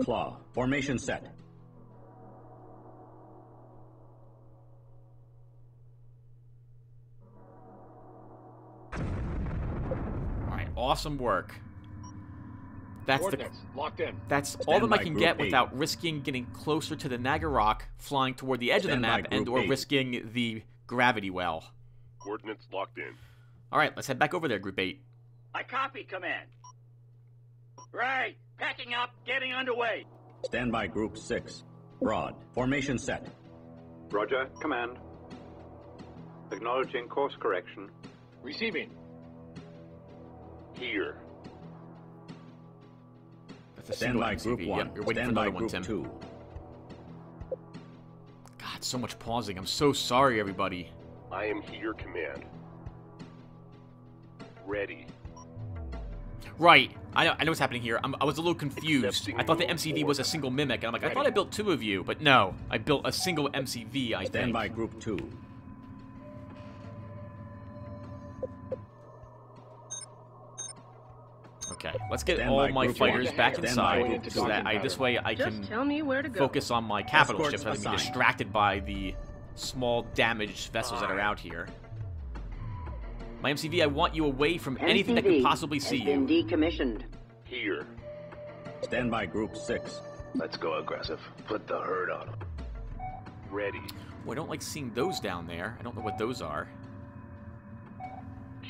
Claw. Formation set. Alright, awesome work. That's the, locked in. That's Stand all of them I can get eight. Without risking getting closer to the Naggarok, flying toward the edge Stand of the map, and or eight. Risking the gravity well. Coordinates locked in. All right, let's head back over there, Group eight. I copy, Command. Right, packing up, getting underway. Stand by, Group six. Broad, formation set. Roger, Command. Acknowledging course correction. Receiving. Here. Stand by, Group one. Yep, you're waiting Stand for another one, Tim. Two. God, so much pausing. I'm so sorry, everybody. I am here, Command. Ready. Right. I know, I know what's happening here. I'm, I was a little confused. Accepting I thought the M C V was a single mimic, and I'm like, ready. I thought I built two of you, but no. I built a single M C V, I Stand think. Stand by, Group two. Okay, let's get Stand all my fighters one. Back inside so that I, this way I Just can focus on my capital Escorts ships so I can be distracted by the small damaged vessels that are out here. My M C V, I want you away from M C V anything that could possibly see you. Decommissioned. Here. Stand by Group six. Let's go aggressive. Put the herd on them. Ready. Well, I don't like seeing those down there. I don't know what those are.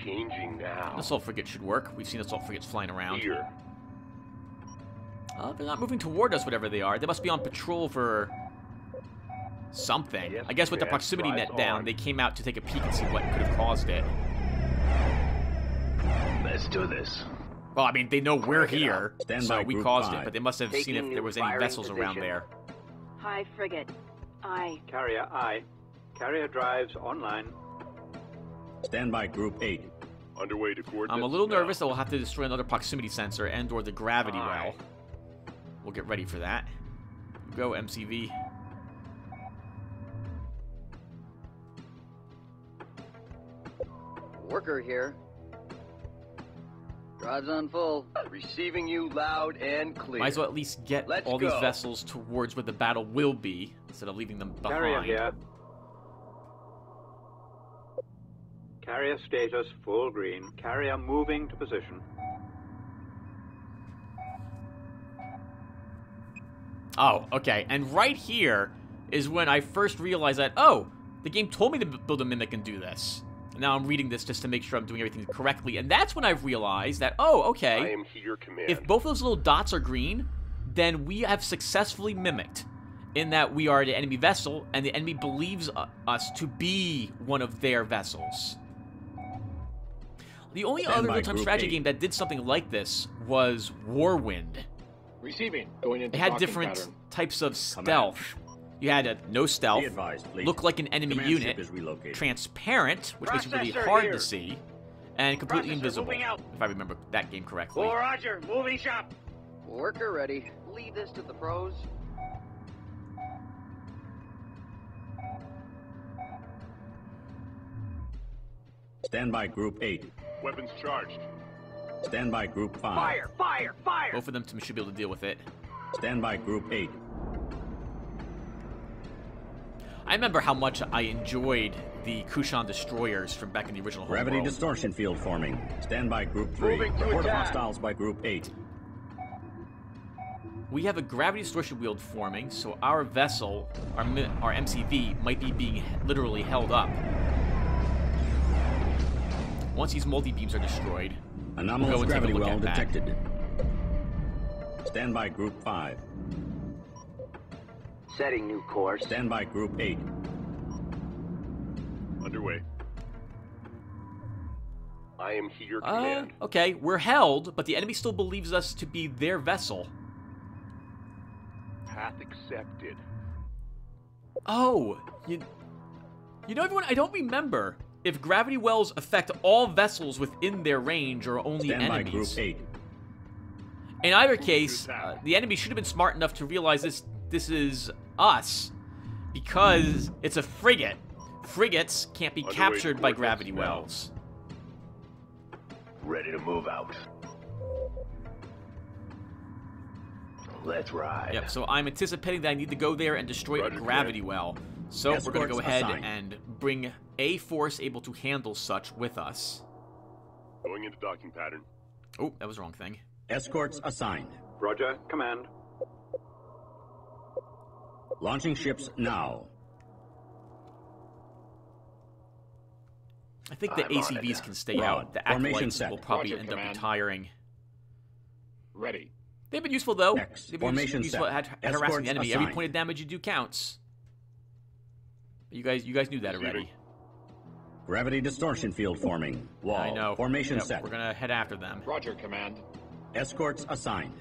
Changing now. Assault frigate should work. We've seen assault frigates flying around. Here. Uh, they're not moving toward us, whatever they are. They must be on patrol for something. Yes, I guess with the proximity net on. Down, they came out to take a peek and see what could have caused it. Let's do this. Well, I mean, they know we're here, so we caused five. It, but they must have Taking seen if there was any vessels position. Around there. High frigate. Aye. Carrier, aye. Carrier drives online. Stand by, Group eight. Underway to coordinates. I'm a little nervous that we'll have to destroy another proximity sensor and or the gravity well. We'll get ready for that. Go, M C V. Worker here. Drives on full. Receiving you loud and clear. Might as well at least get Let's all go. These vessels towards where the battle will be instead of leaving them behind. Carrier, yeah. Carrier status full green. Carrier moving to position. Oh, okay. And right here is when I first realized that, oh, the game told me to build a mimic and do this. And now I'm reading this just to make sure I'm doing everything correctly. And that's when I've realized that, oh, okay. I am here, Command. If both of those little dots are green, then we have successfully mimicked. In that we are the enemy vessel, and the enemy believes us to be one of their vessels. The only Stand other real-time strategy eight. Game that did something like this was Warwind. Receiving. Going into it had different pattern. Types of stealth. You had a no stealth, advised, look like an enemy Command unit, transparent, which Processor makes it really hard here. To see, and completely Processor invisible, if I remember that game correctly. Oh, Roger, moving shop. Worker ready. Leave this to the pros. Stand by, Group eight. Weapons charged. Stand by, Group five. Fire, fire, fire! Both of them should be able to deal with it. Stand by, Group eight. I remember how much I enjoyed the Kushan destroyers from back in the original Homeworld. Gravity distortion field forming. Stand by, Group three. Report of hostiles by Group eight. We have a gravity distortion field forming, so our vessel, our, our M C V, might be being literally held up. Once these multi-beams are destroyed, anomalous we'll gravity well detected. Stand by, Group five. Setting new course. Stand by, Group eight. Underway. I am Hiigara uh, Command. Okay, we're held, but the enemy still believes us to be their vessel. Path accepted. Oh, you... You know, everyone, I don't remember if gravity wells affect all vessels within their range or only Stand enemies. By Group eight. In either case, uh, the enemy should have been smart enough to realize this this is us, because it's a frigate. Frigates can't be Other captured by gravity now. wells. Ready to move out. Let's ride. Yep, so I'm anticipating that I need to go there and destroy Roger, a gravity clear. well. So yes, we're going to go ahead assigned. and bring a force able to handle such with us. Going into docking pattern. Oh, that was the wrong thing. Escorts assigned. Roger, command. Launching ships now. I think the I'm A C Vs can stay Rod. out. The acolytes will probably Roger, end command. up retiring. Ready. They've been useful, though. Next. They've been Formation useful at, at harassing the enemy. Assigned. Every point of damage you do counts. You guys, you guys knew that already. Gravity distortion field forming. Wall. I know. Formation yep, set. We're gonna head after them. Roger, command. Escorts assigned.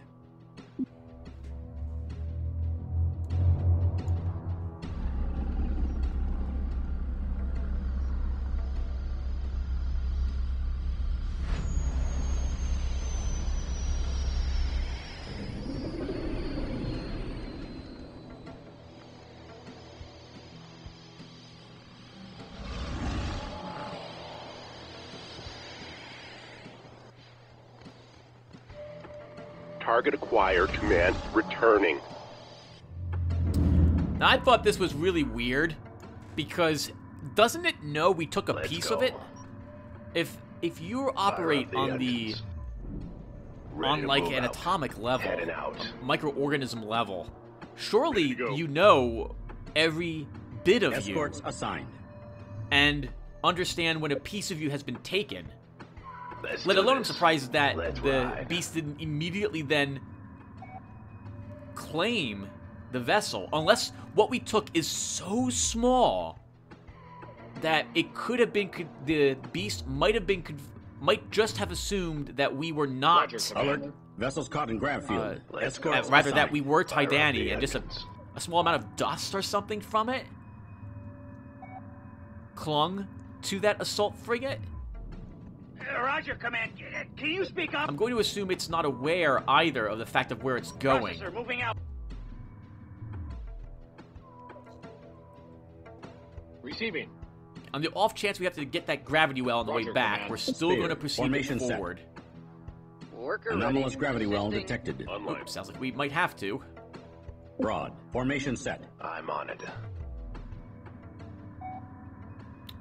Target acquired, command returning. Now, I thought this was really weird because doesn't it know we took a Let's piece go. of it? If if you operate the on engines. the Ready on like an out. atomic level, a microorganism level, surely you know every bit of Escorts you assigned. and understand when a piece of you has been taken. Let's Let alone I'm surprised that Let's the ride. beast didn't immediately then claim the vessel. Unless what we took is so small that it could have been, the beast might have been, might just have assumed that we were not. Roger, alert. Vessels caught in grav field. Uh, Escorts uh, rather assigned. that we were Taiidan and just a, a small amount of dust or something from it clung to that assault frigate. Roger, command. Can you speak up? I'm going to assume it's not aware either of the fact of where it's going. Processor moving out. Receiving. On the off chance we have to get that gravity well on the Roger, way back, command. we're still Spear. going to proceed Formation forward. Worker Anomalous ready. gravity well detected. Oops, sounds like we might have to. Broad. Formation set. I'm on it.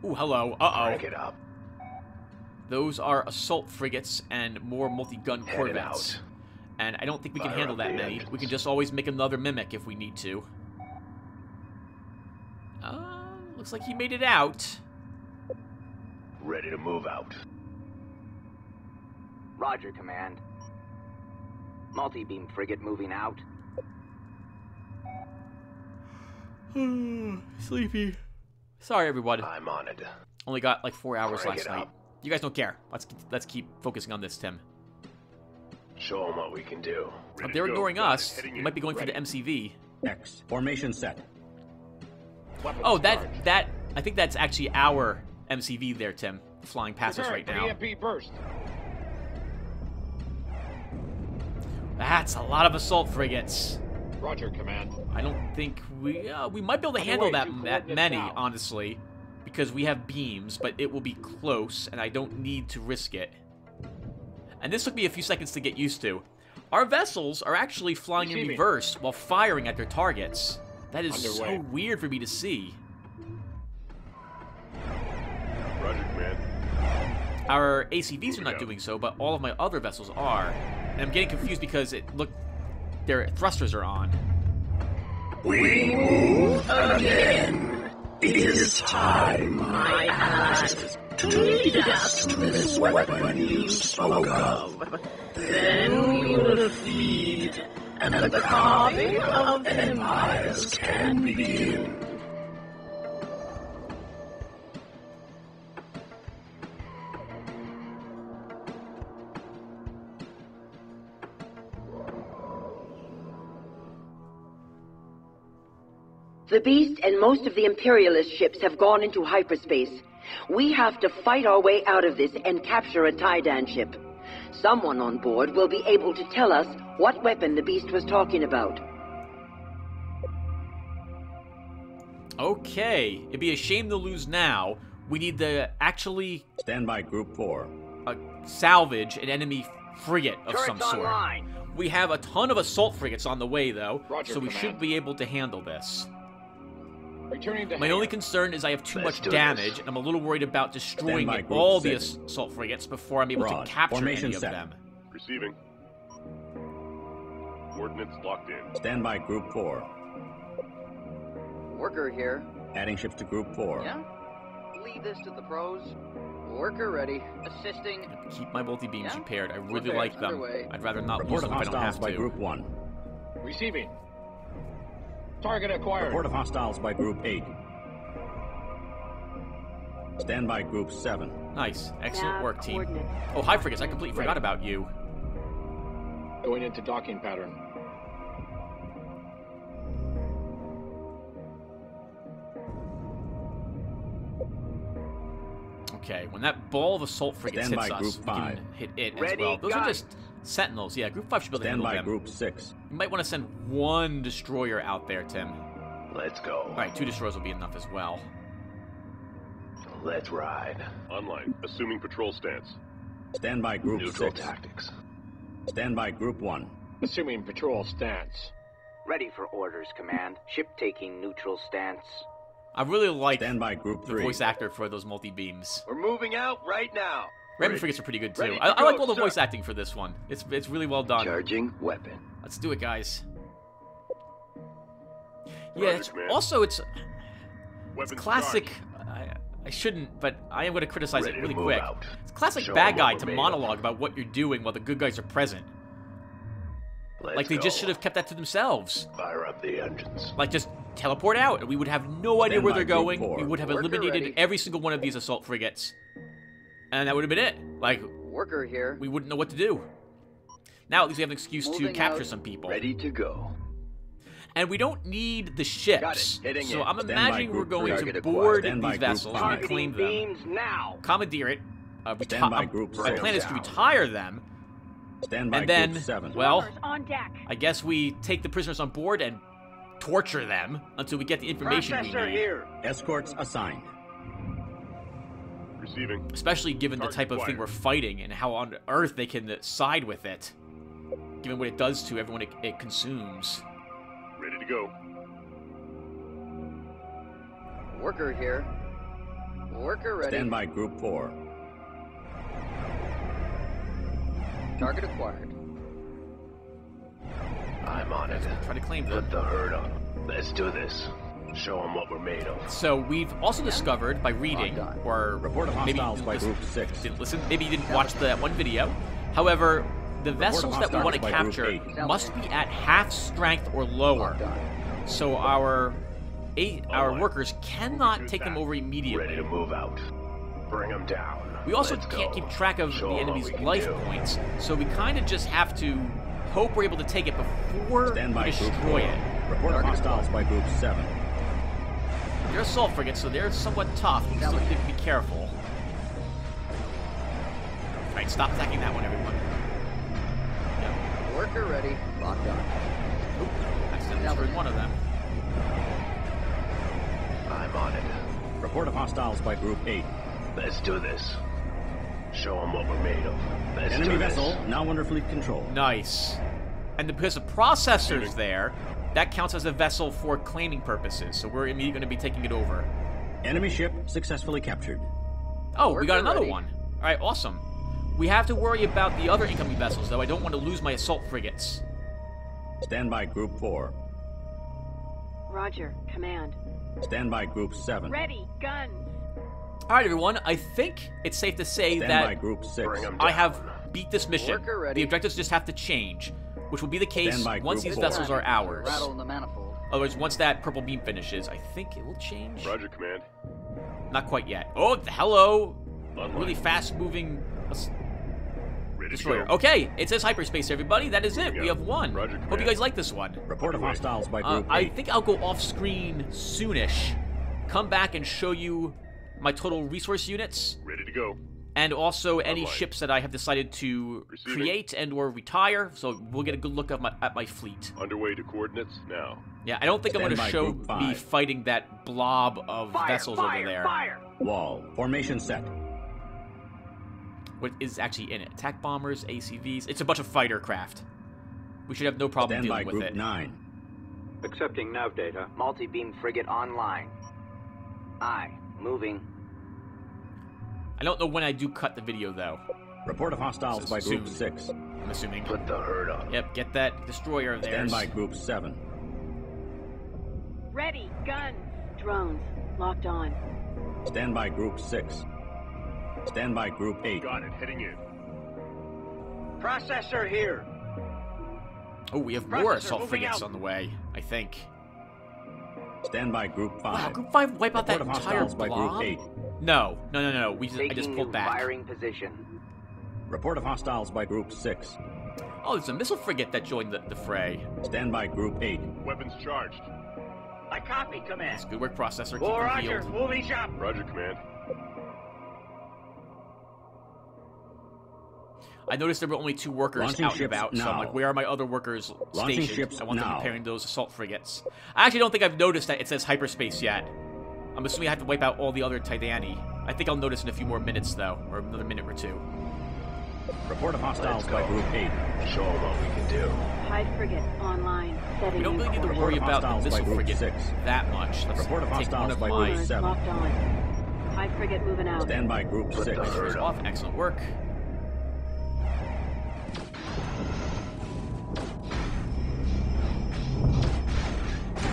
Ooh, hello. Uh-oh. Break it up. Those are assault frigates and more multi-gun corvettes. And I don't think we can Fire handle that many. Engines. We can just always make another Mimic if we need to. Uh, looks like he made it out. Ready to move out. Roger, command. Multi-beam frigate moving out. Sleepy. Sorry, everybody. I'm on it. Only got like four hours Break last night. Up. You guys don't care. Let's let's keep focusing on this, Tim. Show them what we can do. Ready if they're ignoring go. us, they might be going Ready. for the M C V. Next. Formation set. Weapons oh, that charge. that I think that's actually our M C V there, Tim, flying past Return us right now. E M P burst. That's a lot of assault frigates. Roger, command. I don't think we uh, we might be able to On handle way, that that many, now. honestly. Because we have beams, but it will be close, and I don't need to risk it. And this took me a few seconds to get used to. Our vessels are actually flying in reverse while firing at their targets. That is Underway. so weird for me to see. Roger, man. Our A C Vs are not doing so, but all of my other vessels are. And I'm getting confused because it look, their thrusters are on. We move again. It is time, my ass, to lead us to this weapon you spoke of. Then we will feed and that the carving of empires can begin. The Beast and most of the Imperialist ships have gone into hyperspace. We have to fight our way out of this and capture a Taiidan ship. Someone on board will be able to tell us what weapon the Beast was talking about. Okay, it'd be a shame to lose now. We need to actually... Stand by Group four. Uh, salvage an enemy frigate of Turret's some sort. Online. We have a ton of assault frigates on the way, though, Roger, so we command. should be able to handle this. Returning to My hand. only concern is I have too Let's much damage, this. and I'm a little worried about destroying all seven. the assault frigates before I'm able Rod. to capture Formation any seven. of them. Receiving. Coordinates locked in. Stand by Group four. Worker here. Adding ships to Group four. Yeah? Leave this to the pros. Worker ready. Assisting. Keep my multi-beams yeah? repaired. I really Repairs like them. Underway. I'd rather not Report use them if I don't have by to. Group one. Receiving. Target acquired. Report of hostiles by Group eight. Stand by Group seven. Nice. Excellent Nav work, team. Oh, hi, frigates. I completely forgot about you. Going into docking pattern. Okay, when that ball of assault frigates hits us, group five. We can hit it Ready, as well. Those guys. are just sentinels. Yeah, Group five should be able to handle them. Stand by Group six. You might want to send one destroyer out there, Tim. Let's go. All right, two destroyers will be enough as well. Let's ride. Online, assuming patrol stance. Stand by Group Neutral six. Tactics. Stand by Group one. Assuming patrol stance. Ready for orders, Command. Ship taking neutral stance. I really like by group the voice actor for those multi-beams. We're moving out right now. Random frigates are pretty good, too. I, I go, like all the sir. voice acting for this one. It's it's really well done. Charging weapon. Let's do it, guys. Yeah, it's, also, it's, it's classic... I, I shouldn't, but I am going to criticize Ready it really quick. Out. It's classic Show bad guy to monologue about what you're doing while the good guys are present. Let's like, they go. just should have kept that to themselves. Fire up the engines. Like, just... teleport out, and we would have no idea where they're going. We would have eliminated every single one of these assault frigates, and that would have been it. Like, worker here, we wouldn't know what to do. Now at least we have an excuse to capture some people. Ready to go. And we don't need the ships, so I'm imagining we're going to board these vessels and reclaim them, commandeer it. Uh, my plan is to retire them, and then, well, I guess we take the prisoners on board and torture them until we get the information we need. Here. Escorts assigned. Receiving. Especially given Target the type of acquired. thing we're fighting and how on earth they can side with it, given what it does to everyone it, it consumes. Ready to go. Worker here. Worker ready. Stand by Group four. Target acquired. I'm on it. Try to claim them. Put the herd on. Let's do this. Show them what we're made of. So we've also discovered by reading, or Report of maybe you by listen, group six. didn't listen, maybe you didn't watch that one video. However, the Report vessels that we want to capture must be at half strength or lower. So our eight, our right. workers cannot take them over immediately. Ready to move out. Bring them down. We also Let's can't go. keep track of Show the enemy's life do. points, so we kind of just have to hope we're able to take it before we destroy it. Report of hostiles by Group seven. They're assault frigates, so they're somewhat tough. You still need to be careful. All right, stop attacking that one, everyone. Yep. Worker ready. Locked on. Oop, accidentally destroyed one of them. I'm on it. Report of hostiles by Group eight. Let's do this. Show them what we're made of. Let's Enemy vessel now under fleet control. Nice. And because the processor's there, that counts as a vessel for claiming purposes. So we're immediately going to be taking it over. Enemy ship successfully captured. Oh, Worker we got another ready. one. All right, awesome. We have to worry about the other incoming vessels, though. I don't want to lose my assault frigates. Stand by Group four. Roger, Command. Stand by Group seven. Ready, guns. All right, everyone, I think it's safe to say Stand that group six. I have beat this mission. The objectives just have to change. which will be the case once these vessels are ours. Otherwise, once that purple beam finishes, I think it will change. Roger, command. Not quite yet. Oh, hello. Online. Really fast-moving destroyer. Okay, it says hyperspace, everybody. That is it. We have won. Roger, hope you guys like this one. Report of hostiles by group. Uh, I think I'll go off-screen soonish. Come back and show you my total resource units. Ready to go. And also any Online. ships that I have decided to Receiving. create and or retire. So we'll get a good look at my, at my fleet. Underway to coordinates now. Yeah, I don't think Stand I'm going to show me fighting that blob of fire, vessels fire, over there. Fire. Wall. Formation set. What is actually in it? Attack bombers, A C Vs. It's a bunch of fighter craft. We should have no problem Stand dealing with group it. Nine. Accepting nav data. Multi-beam frigate online. Aye. Moving. I don't know when I do cut the video, though. Report of hostiles by Group six. I'm assuming. Put the herd up. Yep, get that destroyer there. Stand by Group seven. Ready. Guns. Drones. Locked on. Stand by Group six. Stand by Group eight. Got it. Heading in. Processor here. Oh, we have more assault frigates on the way, I think. Stand by Group five. Wow, Group five wipe out that entire blob? By Group eight. No, no, no, no. We just, I just pulled back. Firing position. Report of hostiles by Group six. Oh, it's a missile frigate that joined the, the fray. Stand by Group eight. Weapons charged. I copy, command. That's good work, processor. Keep Roger, healed. Moving shop. Roger, command. I noticed there were only two workers Launching out and about, now. so I'm like, where are my other workers Launching stationed? I want now. them repairing those assault frigates. I actually don't think I've noticed that it says hyperspace yet. I'm assuming I have to wipe out all the other Taiidani. I think I'll notice in a few more minutes, though, or another minute or two. Report of hostiles by Group eight. Show them what we can do. High frigate online. Setting we don't really need to worry about the missile frigate six. that much. Let's Report of take one of by my... Seven. Locked on. High frigate moving out. Stand by Group six. Off. Excellent work.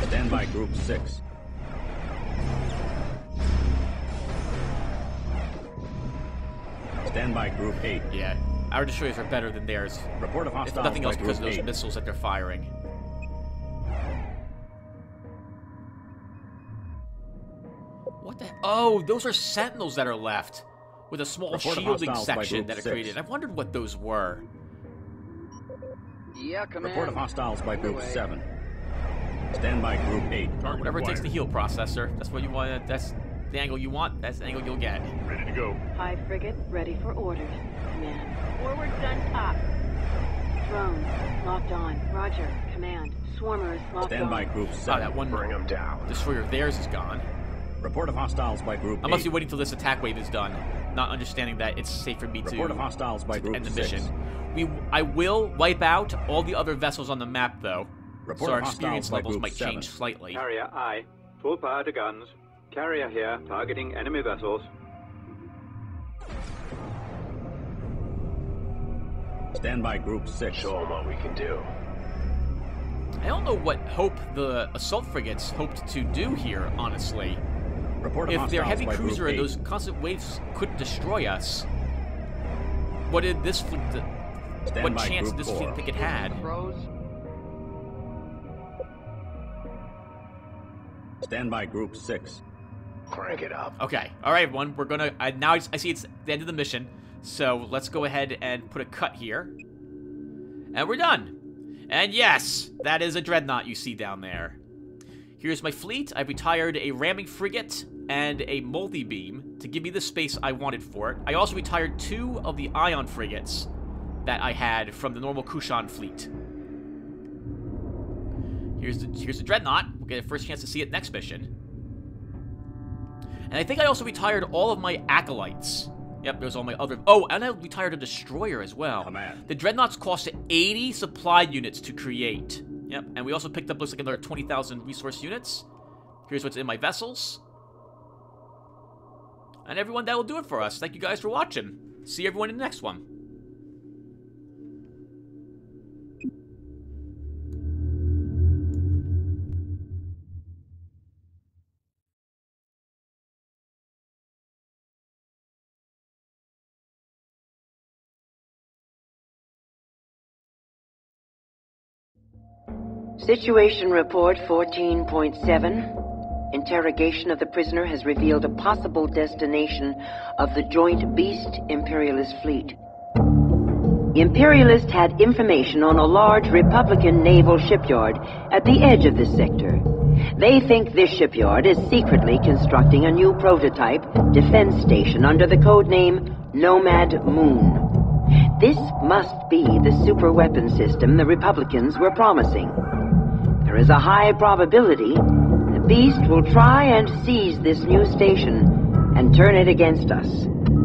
Stand by Group six. Stand by Group eight. Yeah, our destroyers are better than theirs. Report of hostiles. If nothing else, because of those missiles that they're firing. What the? Oh, those are sentinels that are left with a small shielding section that are created. I wondered what those were. Yeah, command. Report of hostiles by Group seven. Stand by Group eight. Whatever it takes to heal, processor. That's what you want. That's the angle you want. That's the angle you'll get. Ready to go. High frigate ready for orders. Command. Forward guns up. Drones locked on. Roger. Command. Swarmer is locked on. Stand by Group seven. Oh, that one bring them down. Destroyer of theirs is gone. Report of hostiles by Group. I must be waiting till this attack wave is done. Not understanding that it's safe for me to Report of hostiles by Group end the mission. We I will wipe out all the other vessels on the map though. Report so our experience levels might seven. change slightly. Carrier I. Full power to guns. Carrier here, targeting enemy vessels. Stand by Group six. Show them what we can do. I don't know what hope the assault frigates hoped to do here, honestly. Report if their heavy cruiser and those constant waves could destroy us, what did this fleet? What chance did this fleet think it had? Stand by Group six. Crank it up. Okay. All right, everyone. We're gonna I, now. I see it's the end of the mission, so let's go ahead and put a cut here, and we're done. And yes, that is a dreadnought you see down there. Here's my fleet. I've retired a ramming frigate and a multi-beam to give me the space I wanted for it. I also retired two of the ion frigates that I had from the normal Kushan fleet. Here's the, here's the dreadnought. We'll get a first chance to see it next mission. And I think I also retired all of my acolytes. Yep, there's all my other... Oh, and I retired a destroyer as well. Command. The dreadnoughts cost eighty supply units to create. Yep, and we also picked up, looks like, another twenty thousand resource units. Here's what's in my vessels. And everyone, that will do it for us. Thank you guys for watching. See everyone in the next one. Situation report fourteen point seven. Interrogation of the prisoner has revealed a possible destination of the joint beast imperialist fleet. The imperialists had information on a large Republican naval shipyard at the edge of this sector. They think this shipyard is secretly constructing a new prototype defense station under the codename Nomad Moon. This must be the superweapon system the Republicans were promising. There is a high probability the beast will try and seize this new station and turn it against us.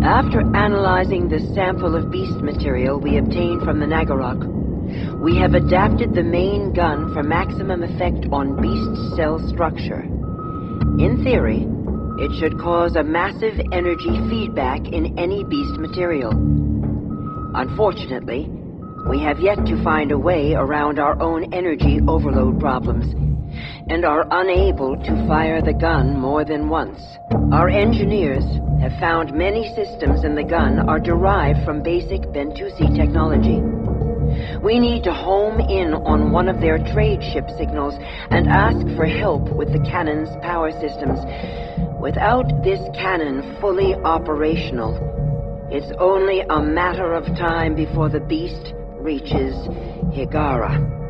After analyzing the sample of beast material we obtained from the Naggarok, we have adapted the main gun for maximum effect on beast cell structure. In theory, it should cause a massive energy feedback in any beast material. Unfortunately, we have yet to find a way around our own energy overload problems, and are unable to fire the gun more than once. Our engineers have found many systems in the gun are derived from basic Bentusi technology. We need to home in on one of their trade ship signals and ask for help with the cannon's power systems. Without this cannon fully operational, it's only a matter of time before the beast reaches Hiigara.